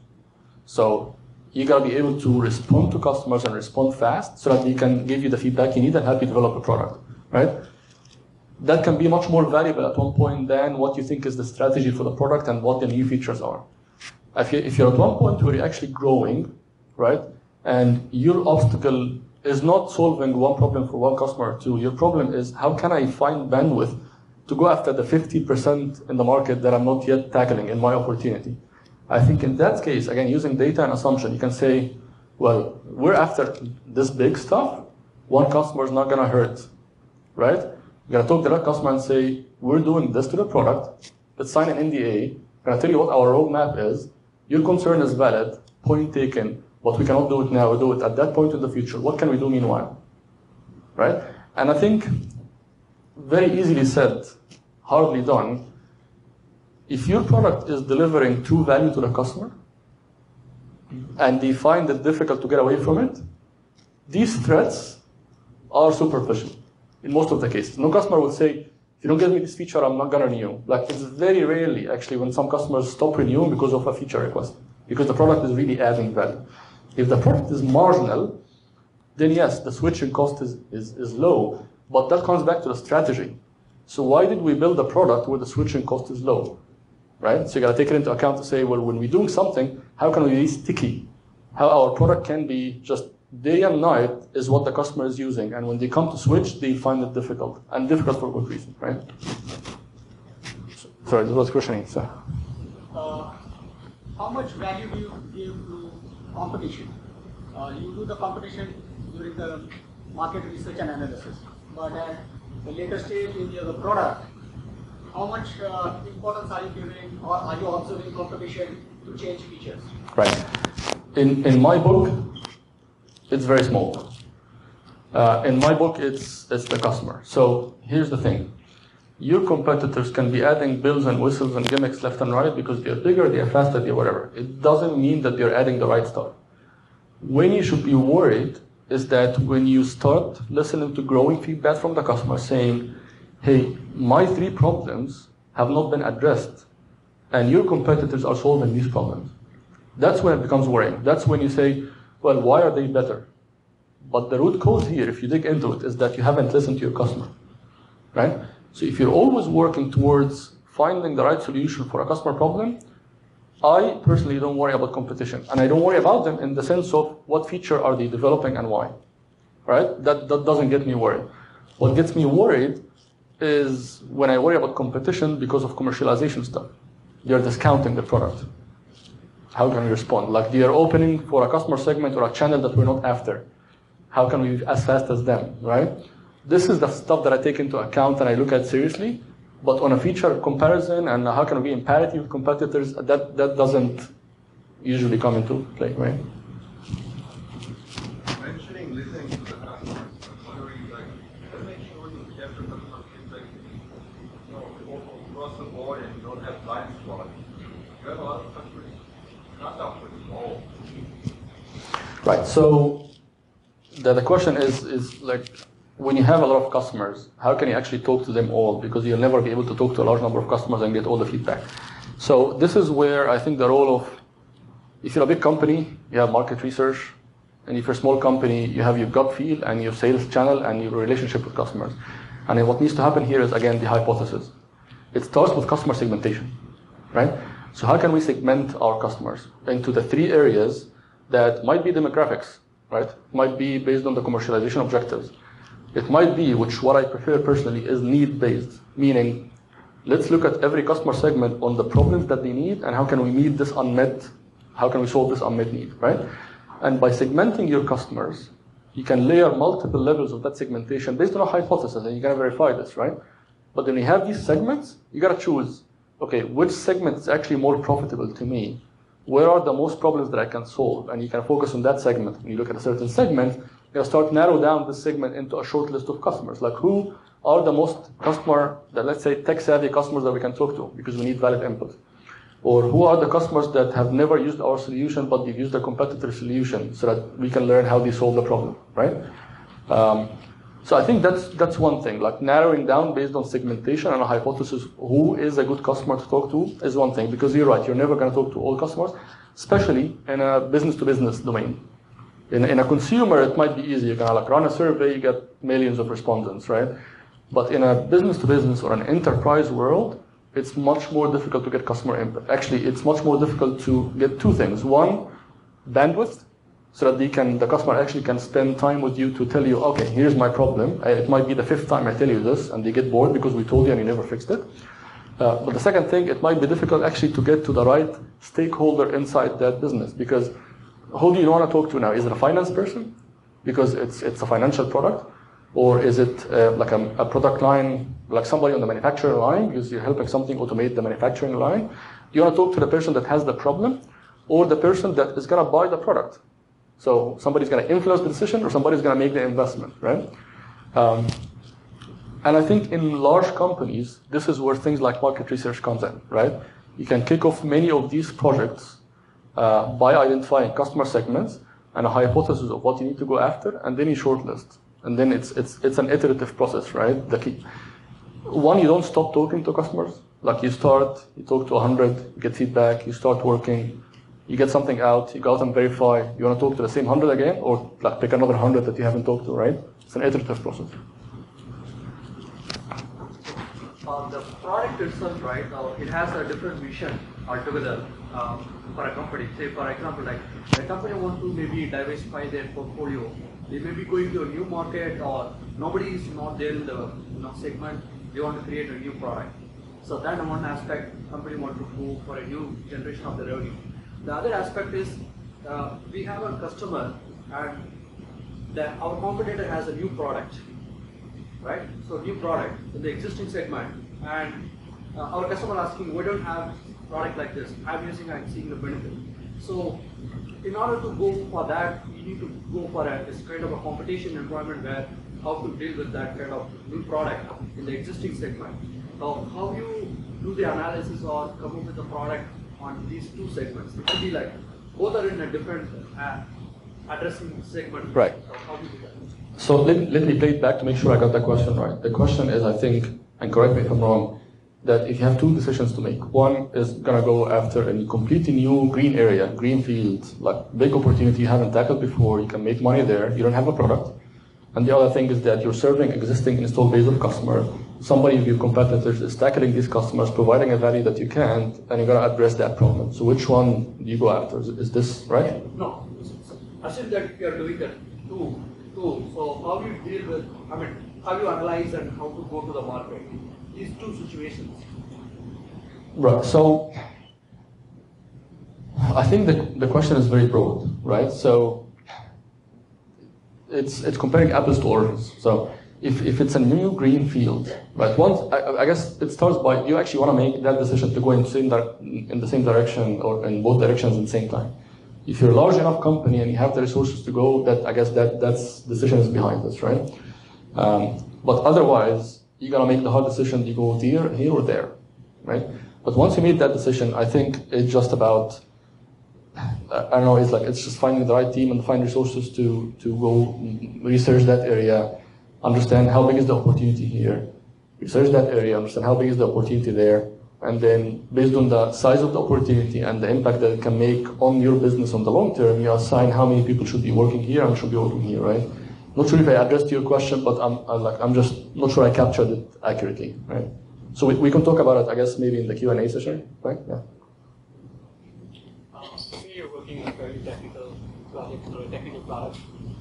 So you gotta be able to respond to customers and respond fast so that we can give you the feedback you need and help you develop a product, right? That can be much more valuable at one point than what you think is the strategy for the product and what the new features are. If, you, if you're at one point where you're actually growing, right, and your obstacle is not solving one problem for one customer or two, your problem is how can I find bandwidth to go after the fifty percent in the market that I'm not yet tackling in my opportunity. I think in that case, again, using data and assumption, you can say, well, we're after this big stuff, one customer is not gonna hurt, right? You're gonna talk to that customer and say, we're doing this to the product, let's sign an N D A, I'm gonna tell you what our roadmap is, your concern is valid, point taken, but we cannot do it now, we'll do it at that point in the future, what can we do meanwhile, right? And I think, very easily said, hardly done. If your product is delivering true value to the customer and they find it difficult to get away from it, these threats are superficial in most of the cases. No customer will say, if you don't give me this feature, I'm not gonna renew. Like, it's very rarely actually when some customers stop renewing because of a feature request, because the product is really adding value. If the product is marginal, then yes, the switching cost is, is, is low. But that comes back to the strategy. So why did we build a product where the switching cost is low, right? So you gotta take it into account to say, well, when we're doing something, how can we be sticky? How our product can be just day and night is what the customer is using. And when they come to switch, they find it difficult, and difficult for good reason, right? Sorry, this was questioning, sir. Uh, how much value do you give to competition? Uh, you do the competition during the market research and analysis. But at the later stage in the product, how much uh, importance are you giving, or are you observing competition to change features? Right. In, in my book, it's very small. Uh, in my book, it's, it's the customer. So here's the thing. Your competitors can be adding bells and whistles and gimmicks left and right because they're bigger, they're faster, they're whatever. It doesn't mean that they're adding the right stuff. When you should be worried is that when you start listening to growing feedback from the customer saying, hey, my three problems have not been addressed, and your competitors are solving these problems. That's when it becomes worrying. That's when you say, well, why are they better? But the root cause here, if you dig into it, is that you haven't listened to your customer, right? So if you're always working towards finding the right solution for a customer problem, I personally don't worry about competition, and I don't worry about them in the sense of what feature are they developing and why, right? That, that doesn't get me worried. What gets me worried is when I worry about competition because of commercialization stuff. They're discounting the product. How can we respond? Like, they are opening for a customer segment or a channel that we're not after. How can we be as fast as them, right? This is the stuff that I take into account and I look at seriously. But on a feature comparison and how can we be in parity with competitors, that, that doesn't usually come into play, right? Mentioning listening to the customers, I'm wondering, like, just make sure you capture customer feedback, you know, across the board, and you don't have blind spots. You have a lot of customers not up with it all. Right, so the, the question is, is like, when you have a lot of customers, how can you actually talk to them all? Because you'll never be able to talk to a large number of customers and get all the feedback. So this is where I think the role of, if you're a big company, you have market research, and if you're a small company, you have your gut feel and your sales channel and your relationship with customers. And then what needs to happen here is, again, the hypothesis. It starts with customer segmentation, right? So how can we segment our customers into the three areas that might be demographics, right? Might be based on the commercialization objectives. It might be, which what I prefer personally, is need-based, meaning let's look at every customer segment on the problems that they need and how can we meet this unmet, how can we solve this unmet need, right? And by segmenting your customers, you can layer multiple levels of that segmentation based on a hypothesis, and you can verify this, right? But when you have these segments, you got to choose, okay, which segment is actually more profitable to me? Where are the most problems that I can solve? And you can focus on that segment. When you look at a certain segment, you start narrow down this segment into a short list of customers. Like who are the most customer, that let's say tech-savvy customers that we can talk to because we need valid input? Or who are the customers that have never used our solution but they've used a competitor solution so that we can learn how they solve the problem, right? Um, so I think that's that's one thing, like narrowing down based on segmentation and a hypothesis who is a good customer to talk to is one thing, because you're right, you're never going to talk to all customers, especially in a business-to-business domain. In, in a consumer, it might be easy. You can like run a survey, you get millions of respondents, right? But in a business-to-business or an enterprise world, it's much more difficult to get customer input. Actually, it's much more difficult to get two things. One, bandwidth, so that they can, the customer actually can spend time with you to tell you, okay, here's my problem. It might be the fifth time I tell you this, and they get bored because we told you and you never fixed it. Uh, but the second thing, it might be difficult actually to get to the right stakeholder inside that business, because who do you want to talk to now? Is it a finance person? Because it's, it's a financial product. Or is it uh, like a, a product line, like somebody on the manufacturing line, because you're helping something automate the manufacturing line? You want to talk to the person that has the problem or the person that is going to buy the product? So somebody's going to influence the decision or somebody's going to make the investment, right? Um, and I think in large companies, this is where things like market research comes in, right? You can kick off many of these projects uh, by identifying customer segments and a hypothesis of what you need to go after, and then you shortlist. And then it's it's it's an iterative process, right? The key one, you don't stop talking to customers. Like you start, you talk to one hundred, you get feedback, you start working, you get something out, you go out and verify. You want to talk to the same one hundred again, or like pick another one hundred that you haven't talked to, right? It's an iterative process. Uh, the product itself, right? Uh, it has a different mission altogether um, for a company. Say, for example, like a company wants to maybe diversify their portfolio. They may be going to a new market, or nobody is not there in the you know, segment. They want to create a new product. So that one aspect, company want to go for a new generation of the revenue. The other aspect is uh, we have a customer, and the, our competitor has a new product, right? So new product in the existing segment, and uh, our customer asking, we don't have product like this. I'm using and seeing the benefit. So in order to go for that, you need to go for a, this kind of a competition environment where how to deal with that kind of new product in the existing segment. Now, how you do the analysis or come up with a product on these two segments? It could be like both are in a different uh, addressing segment. Right. So, how do you do that? So let, let me play it back to make sure I got the question right. The question is, I think, and correct me if I'm wrong, that if you have two decisions to make, one is going to go after a completely new green area, green field, like big opportunity you haven't tackled before, you can make money there, you don't have a product. And the other thing is that you're serving existing installed base of customers. Somebody of your competitors is tackling these customers, providing a value that you can't, and you're going to address that problem. So which one do you go after? Is this right? Yeah, no. Assume that you are doing that two, two. So how do you deal with, I mean, how do you analyze and how to go to the market? These two situations. Right, so I think that the question is very broad, right? So it's it's comparing apples to oranges. So if, if it's a new green field, right? Once I, I guess it starts by you actually want to make that decision to go in the same in the same direction or in both directions at the same time. If you're a large enough company and you have the resources to go, that I guess that that's decision is behind us, right? Um, but otherwise, you're going to make the hard decision, you go here, here or there, right? But once you made that decision, I think it's just about, I don't know, it's like, it's just finding the right team and find resources to, to go research that area, understand how big is the opportunity here, research that area, understand how big is the opportunity there, and then based on the size of the opportunity and the impact that it can make on your business on the long term, you assign how many people should be working here and should be working here, right? Not sure if I addressed your question, but I'm, I'm like I'm just not sure I captured it accurately, right? So we, we can talk about it, I guess, maybe in the Q and A session, right? Yeah. Uh, say you're working on a very technical project or a technical product,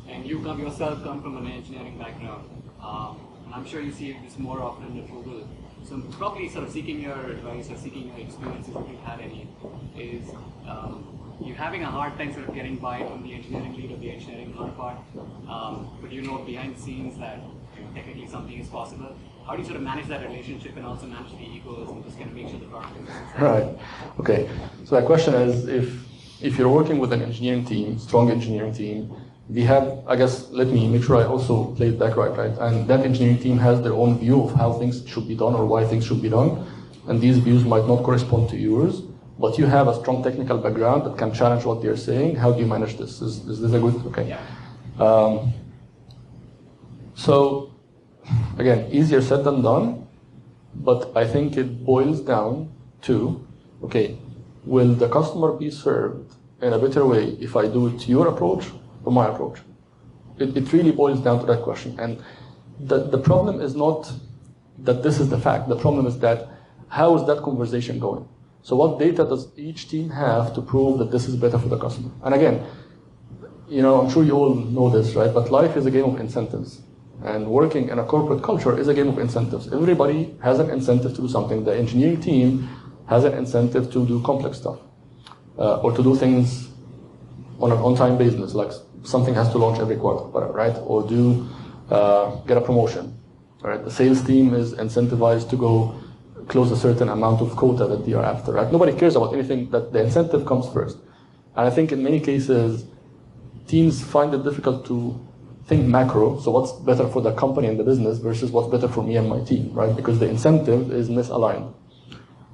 and you come yourself come from an engineering background. Um, and I'm sure you see this more often at Google. So I'm probably sort of seeking your advice or seeking your experiences if you've had any is. Um, You're having a hard time sort of getting by from the engineering lead or the engineering counterpart, um, but you know behind the scenes that you know, technically something is possible. how do you sort of manage that relationship and also manage the egos and just kind of make sure the product is successful? Right. Okay. So the question is, if if you're working with an engineering team, strong engineering team, we have, I guess, let me make sure I also play it back right, right? And that engineering team has their own view of how things should be done or why things should be done. And these views might not correspond to yours, but you have a strong technical background that can challenge what they're saying. How do you manage this? Is, is this a good, okay. Yeah. Um, so, again, easier said than done, but I think it boils down to, okay, will the customer be served in a better way if I do it your approach or my approach? It, it really boils down to that question. And the, the problem is not that this is the fact. The problem is that how is that conversation going? So what data does each team have to prove that this is better for the customer? And again, you know, I'm sure you all know this, right? But life is a game of incentives. And working in a corporate culture is a game of incentives. Everybody has an incentive to do something. The engineering team has an incentive to do complex stuff, uh, or to do things on an on-time basis, like something has to launch every quarter, whatever, right? Or do uh, get a promotion, right? The sales team is incentivized to go close a certain amount of quota that they are after, right? Nobody cares about anything, that the incentive comes first. And I think in many cases, teams find it difficult to think macro, so what's better for the company and the business versus what's better for me and my team, right? Because the incentive is misaligned.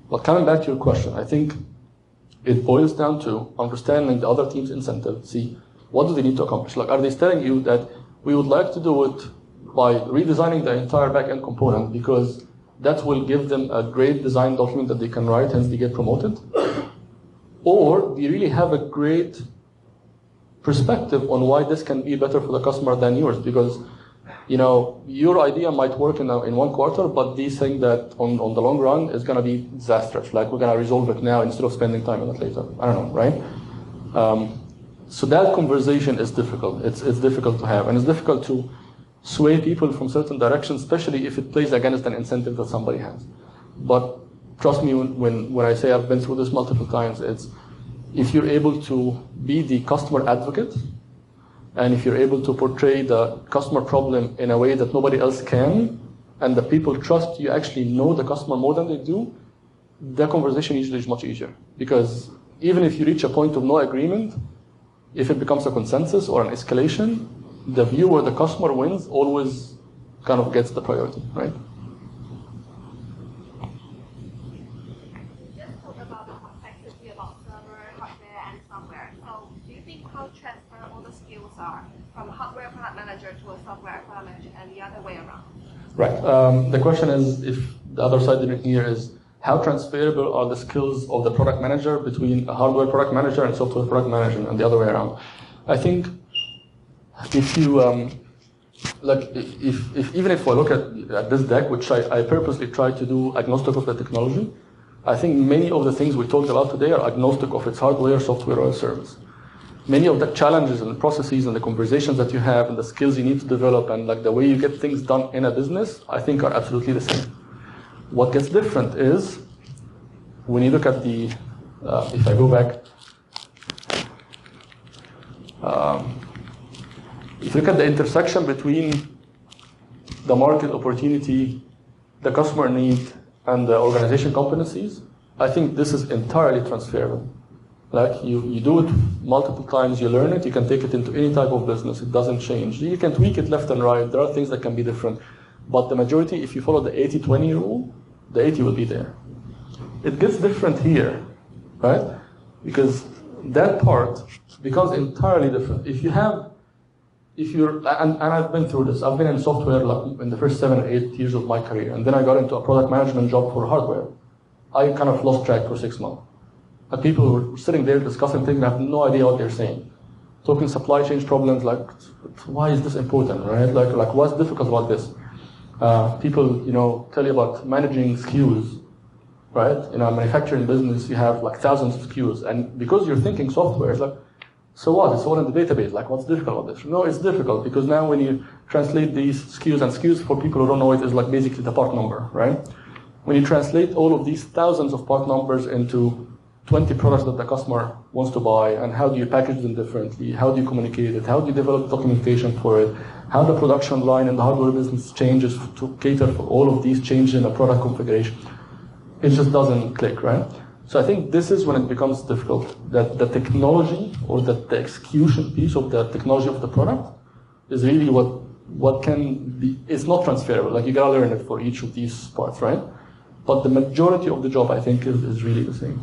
But coming back to your question, I think it boils down to understanding the other team's incentive. See, what do they need to accomplish? Like, are they telling you that we would like to do it by redesigning the entire back-end component because that will give them a great design document that they can write, hence they get promoted? Or do you really have a great perspective on why this can be better for the customer than yours? Because, you know, your idea might work in, a, in one quarter, but they think that on, on the long run is going to be disastrous. Like, we're going to resolve it now instead of spending time on it later. I don't know, right? Um, so that conversation is difficult. It's, it's difficult to have, and it's difficult to sway people from certain directions, especially if it plays against an incentive that somebody has. But trust me when, when, when I say I've been through this multiple times, it's if you're able to be the customer advocate, and if you're able to portray the customer problem in a way that nobody else can, and the people trust you actually know the customer more than they do, the conversation usually is much easier. Because even if you reach a point of no agreement, if it becomes a consensus or an escalation, the view where the customer wins always kind of gets the priority, right? You just talked about the complexity about server, hardware, and software. So do you think how transferable the skills are from a hardware product manager to a software product manager and the other way around? Right. Um, the question is, if the other side didn't hear, is how transferable are the skills of the product manager between a hardware product manager and software product manager and the other way around? I think if you, um, like, if, if even if I look at, at this deck, which I, I purposely try to do agnostic of the technology, I think many of the things we talked about today are agnostic of its hardware, software, or service. Many of the challenges and the processes and the conversations that you have and the skills you need to develop and like the way you get things done in a business, I think are absolutely the same. What gets different is when you look at the, uh, if I go back, um, if you look at the intersection between the market opportunity, the customer need, and the organization competencies, I think this is entirely transferable. Like you, you do it multiple times, you learn it, you can take it into any type of business, it doesn't change. You can tweak it left and right, there are things that can be different. But the majority, if you follow the eighty twenty rule, the eighty will be there. It gets different here, right? Because that part becomes entirely different. If you have If you're, and, and I've been through this, I've been in software like in the first seven or eight years of my career, and then I got into a product management job for hardware. I kind of lost track for six months. And people were sitting there discussing things, and I have no idea what they're saying. Talking supply chain problems, like, why is this important, right? Like, like what's difficult about this? Uh, people, you know, tell you about managing S K Us, right? In our manufacturing business, you have like thousands of S K Us, and because you're thinking software, it's like, so what? It's all in the database. Like, what's difficult about this? No, it's difficult because now when you translate these S K Us, and S K Us for people who don't know it is like basically the part number, right? When you translate all of these thousands of part numbers into twenty products that the customer wants to buy, and how do you package them differently? How do you communicate it? How do you develop documentation for it? How the production line and the hardware business changes to cater for all of these changes in the product configuration? It just doesn't click, right? So I think this is when it becomes difficult, that the technology or that the execution piece of the technology of the product is really what what can be, it's not transferable. Like, you gotta learn it for each of these parts, right? But the majority of the job, I think, is, is really the same.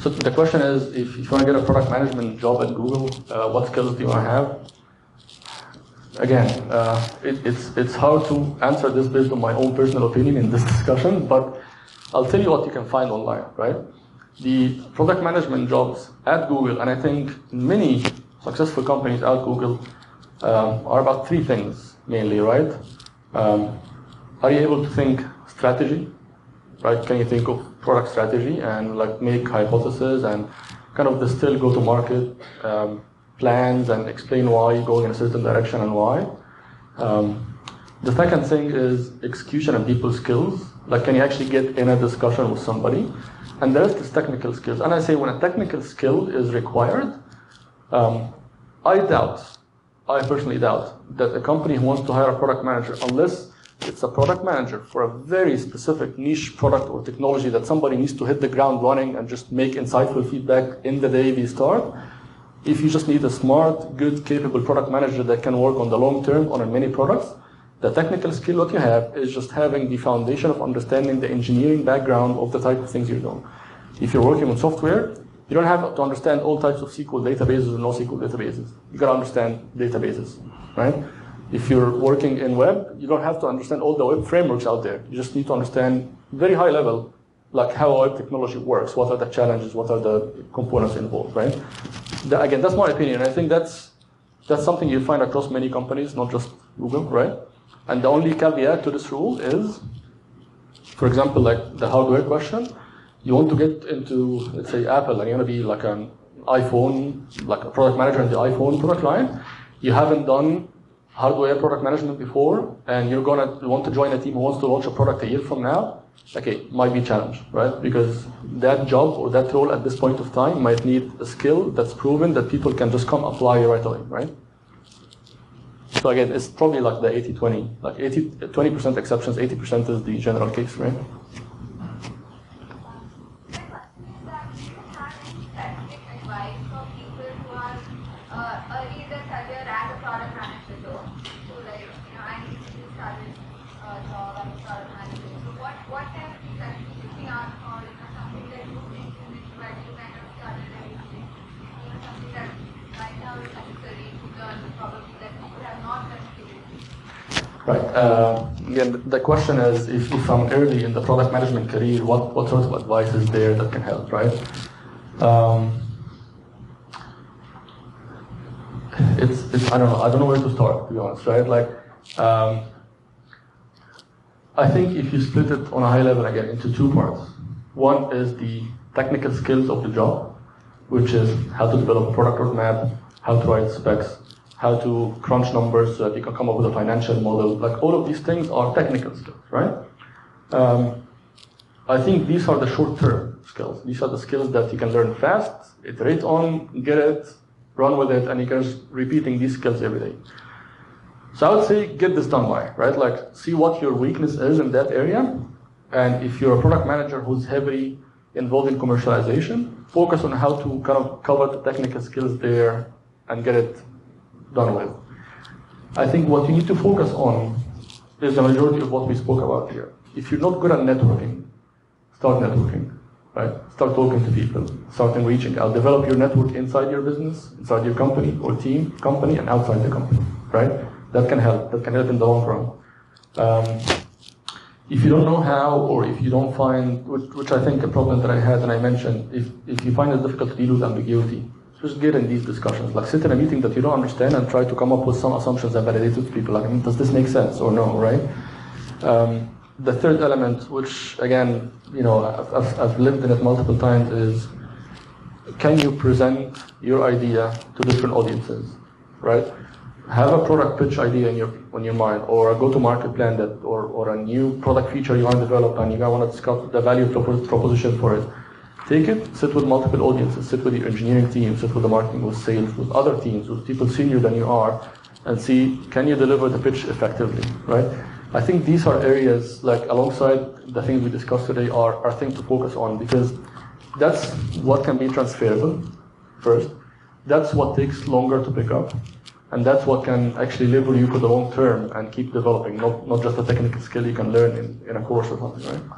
So the question is, if you want to get a product management job at Google, uh, what skills do you want to have? Again, uh, it, it's it's hard to answer this based on my own personal opinion in this discussion, but I'll tell you what you can find online, right? The product management jobs at Google, and I think many successful companies at Google, um, are about three things mainly, right? Um, are you able to think strategy? Right? Can you think of product strategy and like make hypotheses and kind of distill go-to-market um, plans and explain why you're going in a certain direction and why? Um, the second thing is execution and people skills. Like, can you actually get in a discussion with somebody? And the rest is technical skills. And I say when a technical skill is required, um, I doubt, I personally doubt that a company who wants to hire a product manager, unless it's a product manager for a very specific niche product or technology that somebody needs to hit the ground running and just make insightful feedback in the day we start. If you just need a smart, good, capable product manager that can work on the long term on many products, the technical skill that you have is just having the foundation of understanding the engineering background of the type of things you're doing. If you're working on software, you don't have to understand all types of S Q L databases or no S Q L databases. You gotta understand databases, right? If you're working in web, you don't have to understand all the web frameworks out there. You just need to understand very high level, like how web technology works, what are the challenges, what are the components involved, right? That, again, that's my opinion. I think that's that's something you find across many companies, not just Google, right? And the only caveat to this rule is, for example, like the hardware question, you want to get into, let's say, Apple, and you want to be like an iPhone, like a product manager in the iPhone product line. You haven't done hardware product management before, and you're going to want to join a team who wants to launch a product a year from now. Okay, might be a challenge, right? Because that job or that role at this point of time might need a skill that's proven that people can just come apply right away, right? So again, it's probably like the eighty twenty, like eighty, twenty percent exceptions, eighty percent is the general case, right? Right. Uh, again, the question is, if, if I'm early in the product management career, what, what sort of advice is there that can help, right? Um, it's, it's I don't know I don't know where to start, to be honest, right? Like, um, I think if you split it on a high level again into two parts. One is the technical skills of the job, which is how to develop a product roadmap, how to write specs, how to crunch numbers so that you can come up with a financial model. Like, all of these things are technical skills, right? Um, I think these are the short-term skills. These are the skills that you can learn fast, iterate on, get it, run with it, and you can just repeating these skills every day. So I would say get this done by, right? Like, see what your weakness is in that area. And if you're a product manager who's heavily involved in commercialization, focus on how to kind of cover the technical skills there and get it done with. I think what you need to focus on is the majority of what we spoke about here. If you're not good at networking, start networking, right? Start talking to people, start reaching out, develop your network inside your business, inside your company or team, company, and outside the company, right? That can help, that can help in the long run. Um, if you don't know how, or if you don't find, which, which I think a problem that I had and I mentioned, if, if you find it difficult to deal with ambiguity, just get in these discussions. Like, sit in a meeting that you don't understand and try to come up with some assumptions and validate it to people. Like, I mean, does this make sense or no, right? Um, the third element, which again, you know, I've, I've lived in it multiple times, is can you present your idea to different audiences, right? Have a product pitch idea in your on your mind, or a go-to-market plan, that, or or a new product feature you want to develop, and you want to discuss the value proposition for it. Take it, sit with multiple audiences, sit with your engineering team, sit with the marketing, with sales, with other teams, with people senior than you are, and see, can you deliver the pitch effectively, right? I think these are areas, like alongside the things we discussed today, are, are things to focus on, because that's what can be transferable first. That's what takes longer to pick up. And that's what can actually label you for the long term and keep developing, not, not just a technical skill you can learn in, in a course or something, right?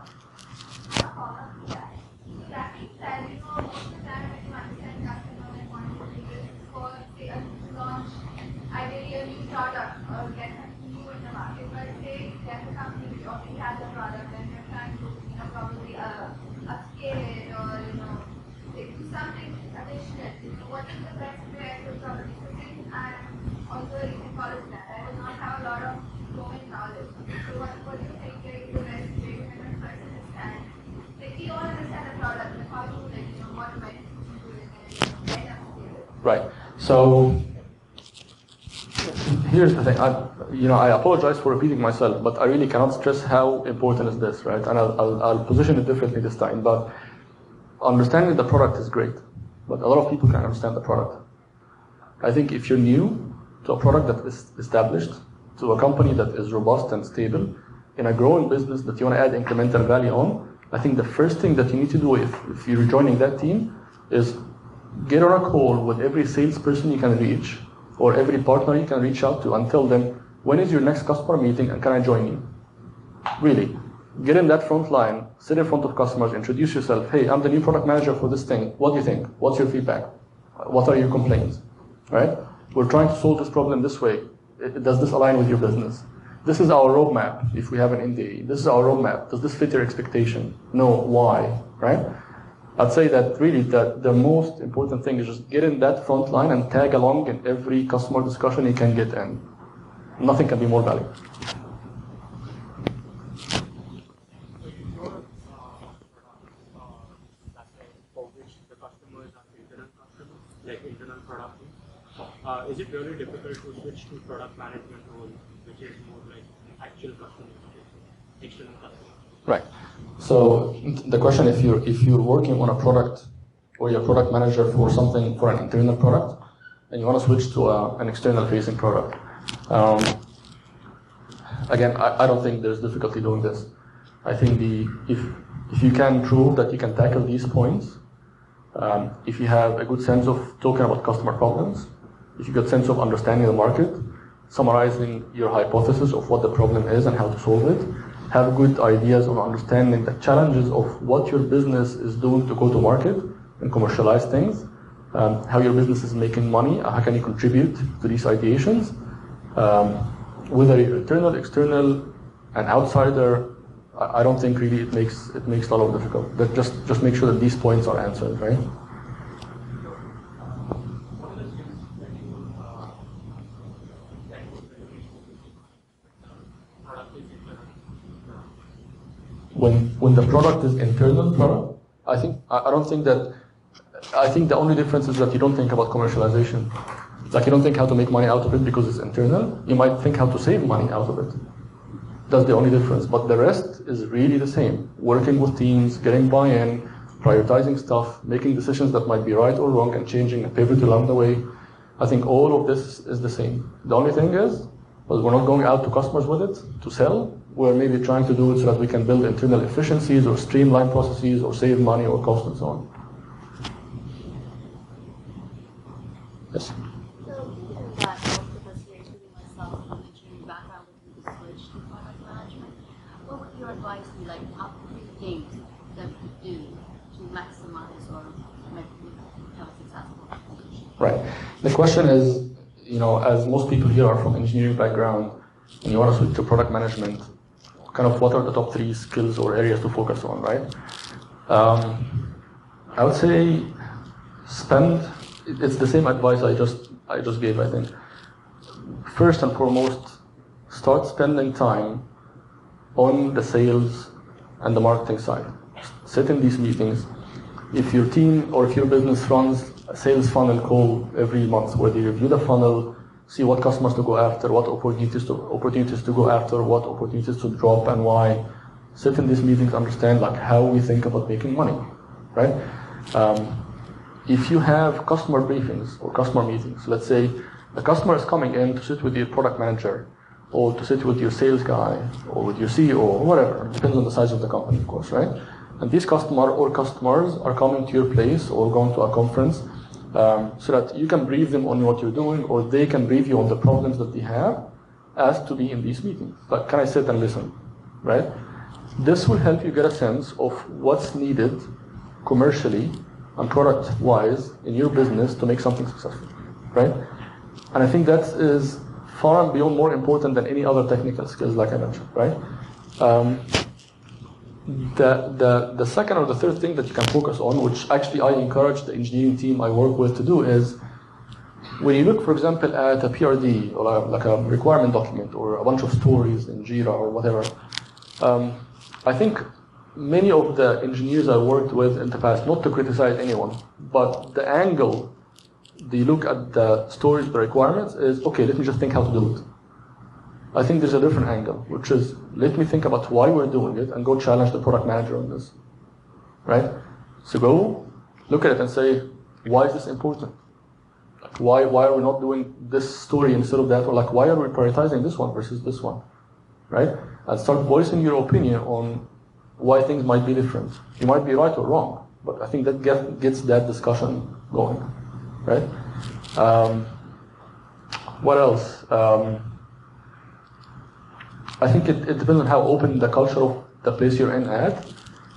Right. So here's the thing. I, you know, I apologize for repeating myself, but I really cannot stress how important is this, right? And I'll, I'll, I'll position it differently this time. But understanding the product is great, but a lot of people can't understand the product. I think if you're new to a product that is established, to a company that is robust and stable, in a growing business that you want to add incremental value on, I think the first thing that you need to do if, if you're joining that team is get on a call with every salesperson you can reach, or every partner you can reach out to, and tell them, when is your next customer meeting and can I join you? Really, get in that front line, sit in front of customers, introduce yourself. Hey, I'm the new product manager for this thing. What do you think? What's your feedback? What are your complaints? Right? We're trying to solve this problem this way. Does this align with your business? This is our roadmap, if we have an N D A. This is our roadmap. Does this fit your expectation? No, why? Right? I'd say that really that the most important thing is just get in that front line and tag along in every customer discussion you can get in. Nothing can be more valuable. Uh, is it really difficult to switch to product management role, which is more like actual customer, external customer? Right. So the question, if you're if you're working on a product, or you're a product manager for something, for an internal product, and you want to switch to a, an external facing product, um, again, I, I don't think there's difficulty doing this. I think the if if you can prove that you can tackle these points, um, if you have a good sense of talking about customer problems, if you get a sense of understanding the market, summarizing your hypothesis of what the problem is and how to solve it, have good ideas of understanding the challenges of what your business is doing to go to market and commercialize things, um, how your business is making money, how can you contribute to these ideations, um, whether you're internal, external, an outsider, I don't think really it makes it makes a lot of difficult. But just just make sure that these points are answered, right? When when the product is internal product, I think I don't think that I think the only difference is that you don't think about commercialization. Like you don't think how to make money out of it because it's internal. You might think how to save money out of it. That's the only difference. But the rest is really the same. Working with teams, getting buy-in, prioritizing stuff, making decisions that might be right or wrong, and changing and pivoting along the way. I think all of this is the same. The only thing is, well, we're not going out to customers with it to sell. We're maybe trying to do it so that we can build internal efficiencies or streamline processes or save money or cost and so on. Yes? So, given that most of us here, including myself, from an engineering background, looking to switch to product management, what would your advice be, like, up to date that we could do to maximize or make have a successful application? Right. The question is, you know, as most people here are from engineering background, and you want to switch to product management, kind of what are the top three skills or areas to focus on, right? Um, I would say spend, it's the same advice I just, I just gave, I think. First and foremost, start spending time on the sales and the marketing side. Sit in these meetings. If your team or if your business runs a sales funnel call every month where they review the funnel, see what customers to go after, what opportunities to, opportunities to go after, what opportunities to drop and why. Sit in these meetings, understand like how we think about making money, right? Um, if you have customer briefings or customer meetings, let's say the customer is coming in to sit with your product manager or to sit with your sales guy or with your C E O or whatever, it depends on the size of the company, of course, right? And these customer or customers are coming to your place or going to a conference um, so that you can brief them on what you're doing or they can brief you on the problems that they have as to be in these meetings. Like, can I sit and listen, right? This will help you get a sense of what's needed commercially and product-wise in your business to make something successful, right? And I think that is far and beyond more important than any other technical skills, like I mentioned, right? Um, The, the, the second or the third thing that you can focus on, which actually I encourage the engineering team I work with to do, is when you look, for example, at a P R D or a, like a requirement document or a bunch of stories in Jira or whatever, um, I think many of the engineers I worked with in the past, not to criticize anyone, but the angle they look at the stories, the requirements is, okay, let me just think how to do it. I think there's a different angle, which is, let me think about why we're doing it and go challenge the product manager on this, right? So go look at it and say, why is this important? Like, why, why are we not doing this story instead of that? Or like, why are we prioritizing this one versus this one, right? And start voicing your opinion on why things might be different. You might be right or wrong, but I think that get, gets that discussion going, right? Um, what else? Um, I think it, it depends on how open the culture of the place you're in at.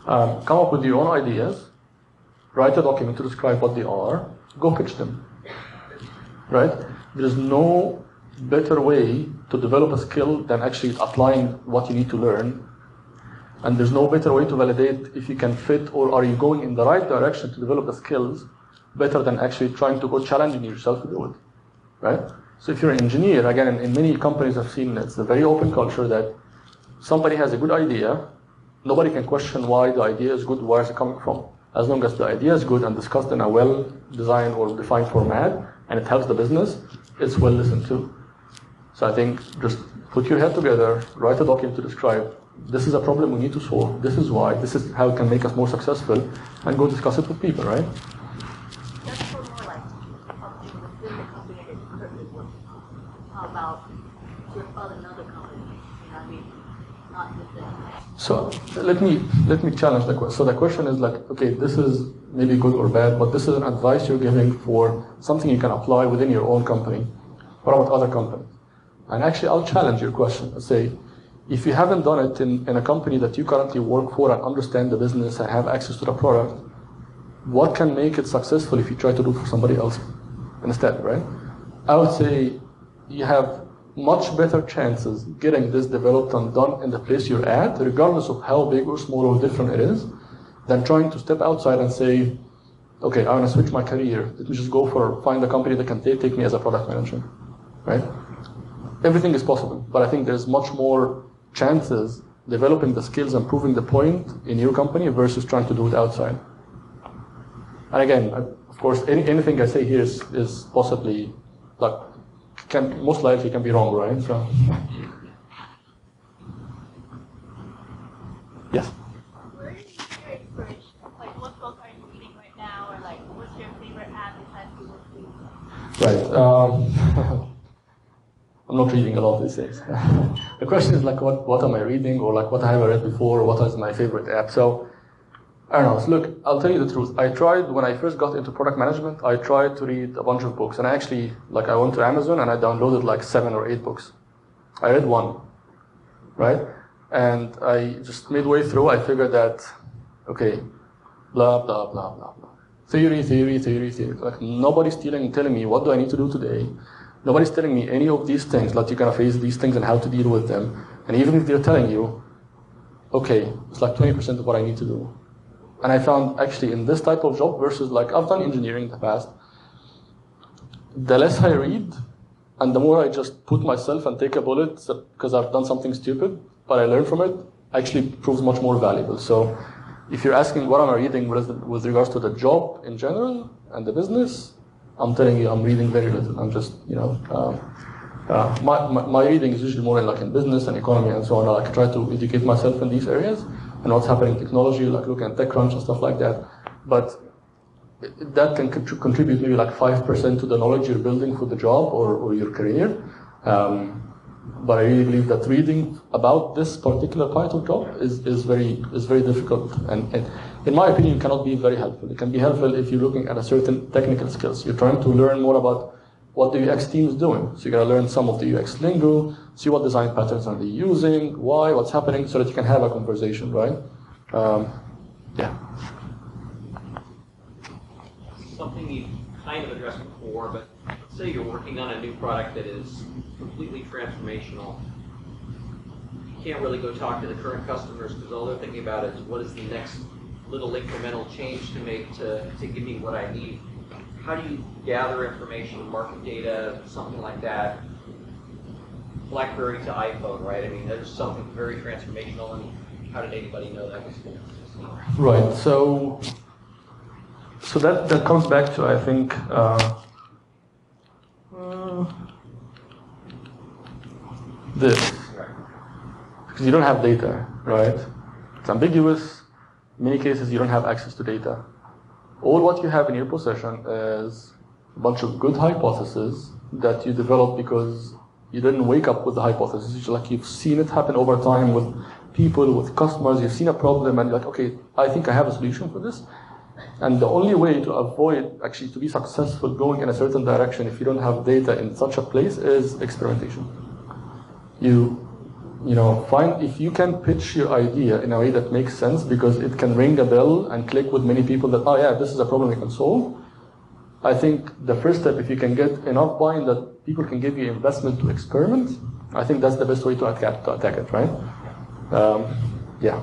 Um, come up with your own ideas, write a document to describe what they are, go pitch them, right? There is no better way to develop a skill than actually applying what you need to learn. And there's no better way to validate if you can fit or are you going in the right direction to develop the skills better than actually trying to go challenging yourself to do it, right? So if you're an engineer, again, in, in many companies I've seen, it's a very open culture that somebody has a good idea, nobody can question why the idea is good, where is it coming from? As long as the idea is good and discussed in a well-designed or defined format, and it helps the business, it's well listened to. So I think just put your head together, write a document to describe, this is a problem we need to solve, this is why, this is how it can make us more successful, and go discuss it with people, right? So let me let me challenge the question. So the question is like, okay, this is maybe good or bad, but this is an advice you're giving for something you can apply within your own company. What about other companies? And actually, I'll challenge your question and say, if you haven't done it in, in a company that you currently work for and understand the business and have access to the product, what can make it successful if you try to do it for somebody else instead, right? I would say you have much better chances getting this developed and done in the place you're at, regardless of how big or small or different it is, than trying to step outside and say, okay, I want to switch my career. Let me just go for, find a company that can take me as a product manager, right? Everything is possible, but I think there's much more chances developing the skills and proving the point in your company versus trying to do it outside. And again, of course, any, anything I say here is, is possibly like, Can, most likely can be wrong, right? So. Yes? Where do you get your inspiration? Like, what books are you reading right now? Or, like, what's your favorite app besides Google? Right. Um, I'm not reading a lot of these things. The question is, like, what, what am I reading? Or, like, what have I read before? Or what is my favorite app? So, I don't know. So look, I'll tell you the truth. I tried, when I first got into product management, I tried to read a bunch of books. And I actually, like I went to Amazon and I downloaded like seven or eight books. I read one, right? And I just midway through, I figured that, okay, blah, blah, blah, blah, blah. Theory, theory, theory, theory. Like nobody's telling, telling me, what do I need to do today? Nobody's telling me any of these things, like you're going to face these things and how to deal with them. And even if they're telling you, okay, it's like twenty percent of what I need to do. And I found actually in this type of job versus like I've done engineering in the past, the less I read and the more I just put myself and take a bullet because I've done something stupid, what I learned from it actually proves much more valuable. So if you're asking what am I reading with regards to the job in general and the business, I'm telling you I'm reading very little. I'm just, you know, uh, uh, my, my, my reading is usually more in like in business and economy and so on. I like try to educate myself in these areas and what's happening in technology, like looking at TechCrunch and stuff like that. But that can contribute maybe like five percent to the knowledge you're building for the job or, or your career. Um, but I really believe that reading about this particular part of job is, is very is very difficult and, and in my opinion cannot be very helpful. It can be helpful if you're looking at a certain technical skills. You're trying to learn more about what the U X team is doing. So you're going to learn some of the U X lingo, see what design patterns are they using, why, what's happening, so that you can have a conversation, right? Um, yeah. Something you kind of addressed before, but let's say you're working on a new product that is completely transformational. You can't really go talk to the current customers because all they're thinking about is what is the next little incremental change to make to, to give me what I need. How do you gather information, market data, something like that? BlackBerry to iPhone, right? I mean, there's something very transformational, and how did anybody know that was going to be? Right. So. So that, that comes back to, I think, uh, uh, this. Because you don't have data, right? It's ambiguous. In many cases, you don't have access to data. All what you have in your possession is a bunch of good hypotheses that you developed because you didn't wake up with the hypothesis. It's like you've seen it happen over time with people, with customers. You've seen a problem, and you're like, okay, I think I have a solution for this. And the only way to avoid, actually to be successful going in a certain direction if you don't have data in such a place, is experimentation. You you know, find if you can pitch your idea in a way that makes sense because it can ring a bell and click with many people that, oh yeah, this is a problem we can solve. I think the first step, if you can get enough buy-in that people can give you investment to experiment, I think that's the best way to attack, to attack it, right? Um, yeah.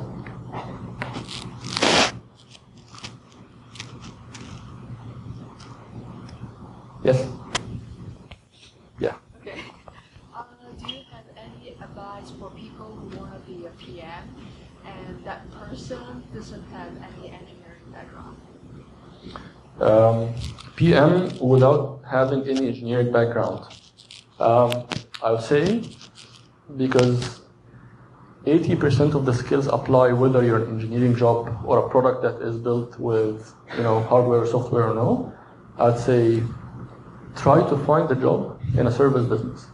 Yes? Yeah. Okay. Uh, do you have any advice for people who want to be a P M and that person doesn't have any engineering background? Um, P M without having any engineering background. Um, I would say because eighty percent of the skills apply whether you're an engineering job or a product that is built with, you know, hardware or software or no. I'd say try to find a job in a service business.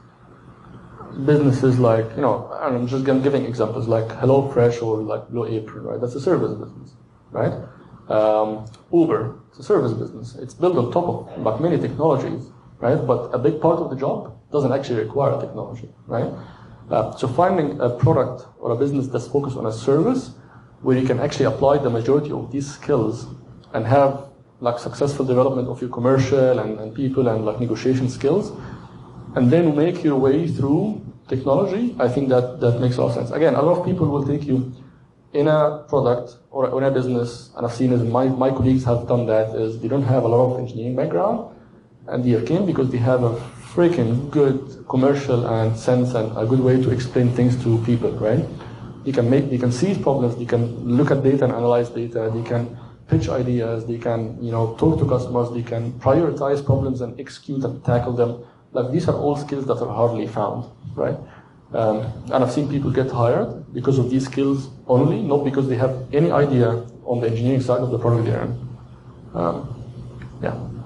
Businesses like, you know, and I'm just giving examples like HelloFresh or like Blue Apron, right? That's a service business, right? Um, Uber, it's a service business. It's built on top of like many technologies, right? But a big part of the job doesn't actually require technology, right? Uh, so finding a product or a business that's focused on a service where you can actually apply the majority of these skills and have like successful development of your commercial and, and people and like negotiation skills, and then make your way through technology, I think that, that makes a lot of sense. Again, a lot of people will take you in a product or in a business, and I've seen it, my, my colleagues have done that, is they don't have a lot of engineering background, and they came because they have a freaking good commercial and sense and a good way to explain things to people, right? They can make, they can see problems, they can look at data and analyze data, they can pitch ideas, they can, you know, talk to customers, they can prioritize problems and execute and tackle them. Like, these are all skills that are hardly found, right? Um, and I've seen people get hired because of these skills only, not because they have any idea on the engineering side of the product they're in. Um, yeah.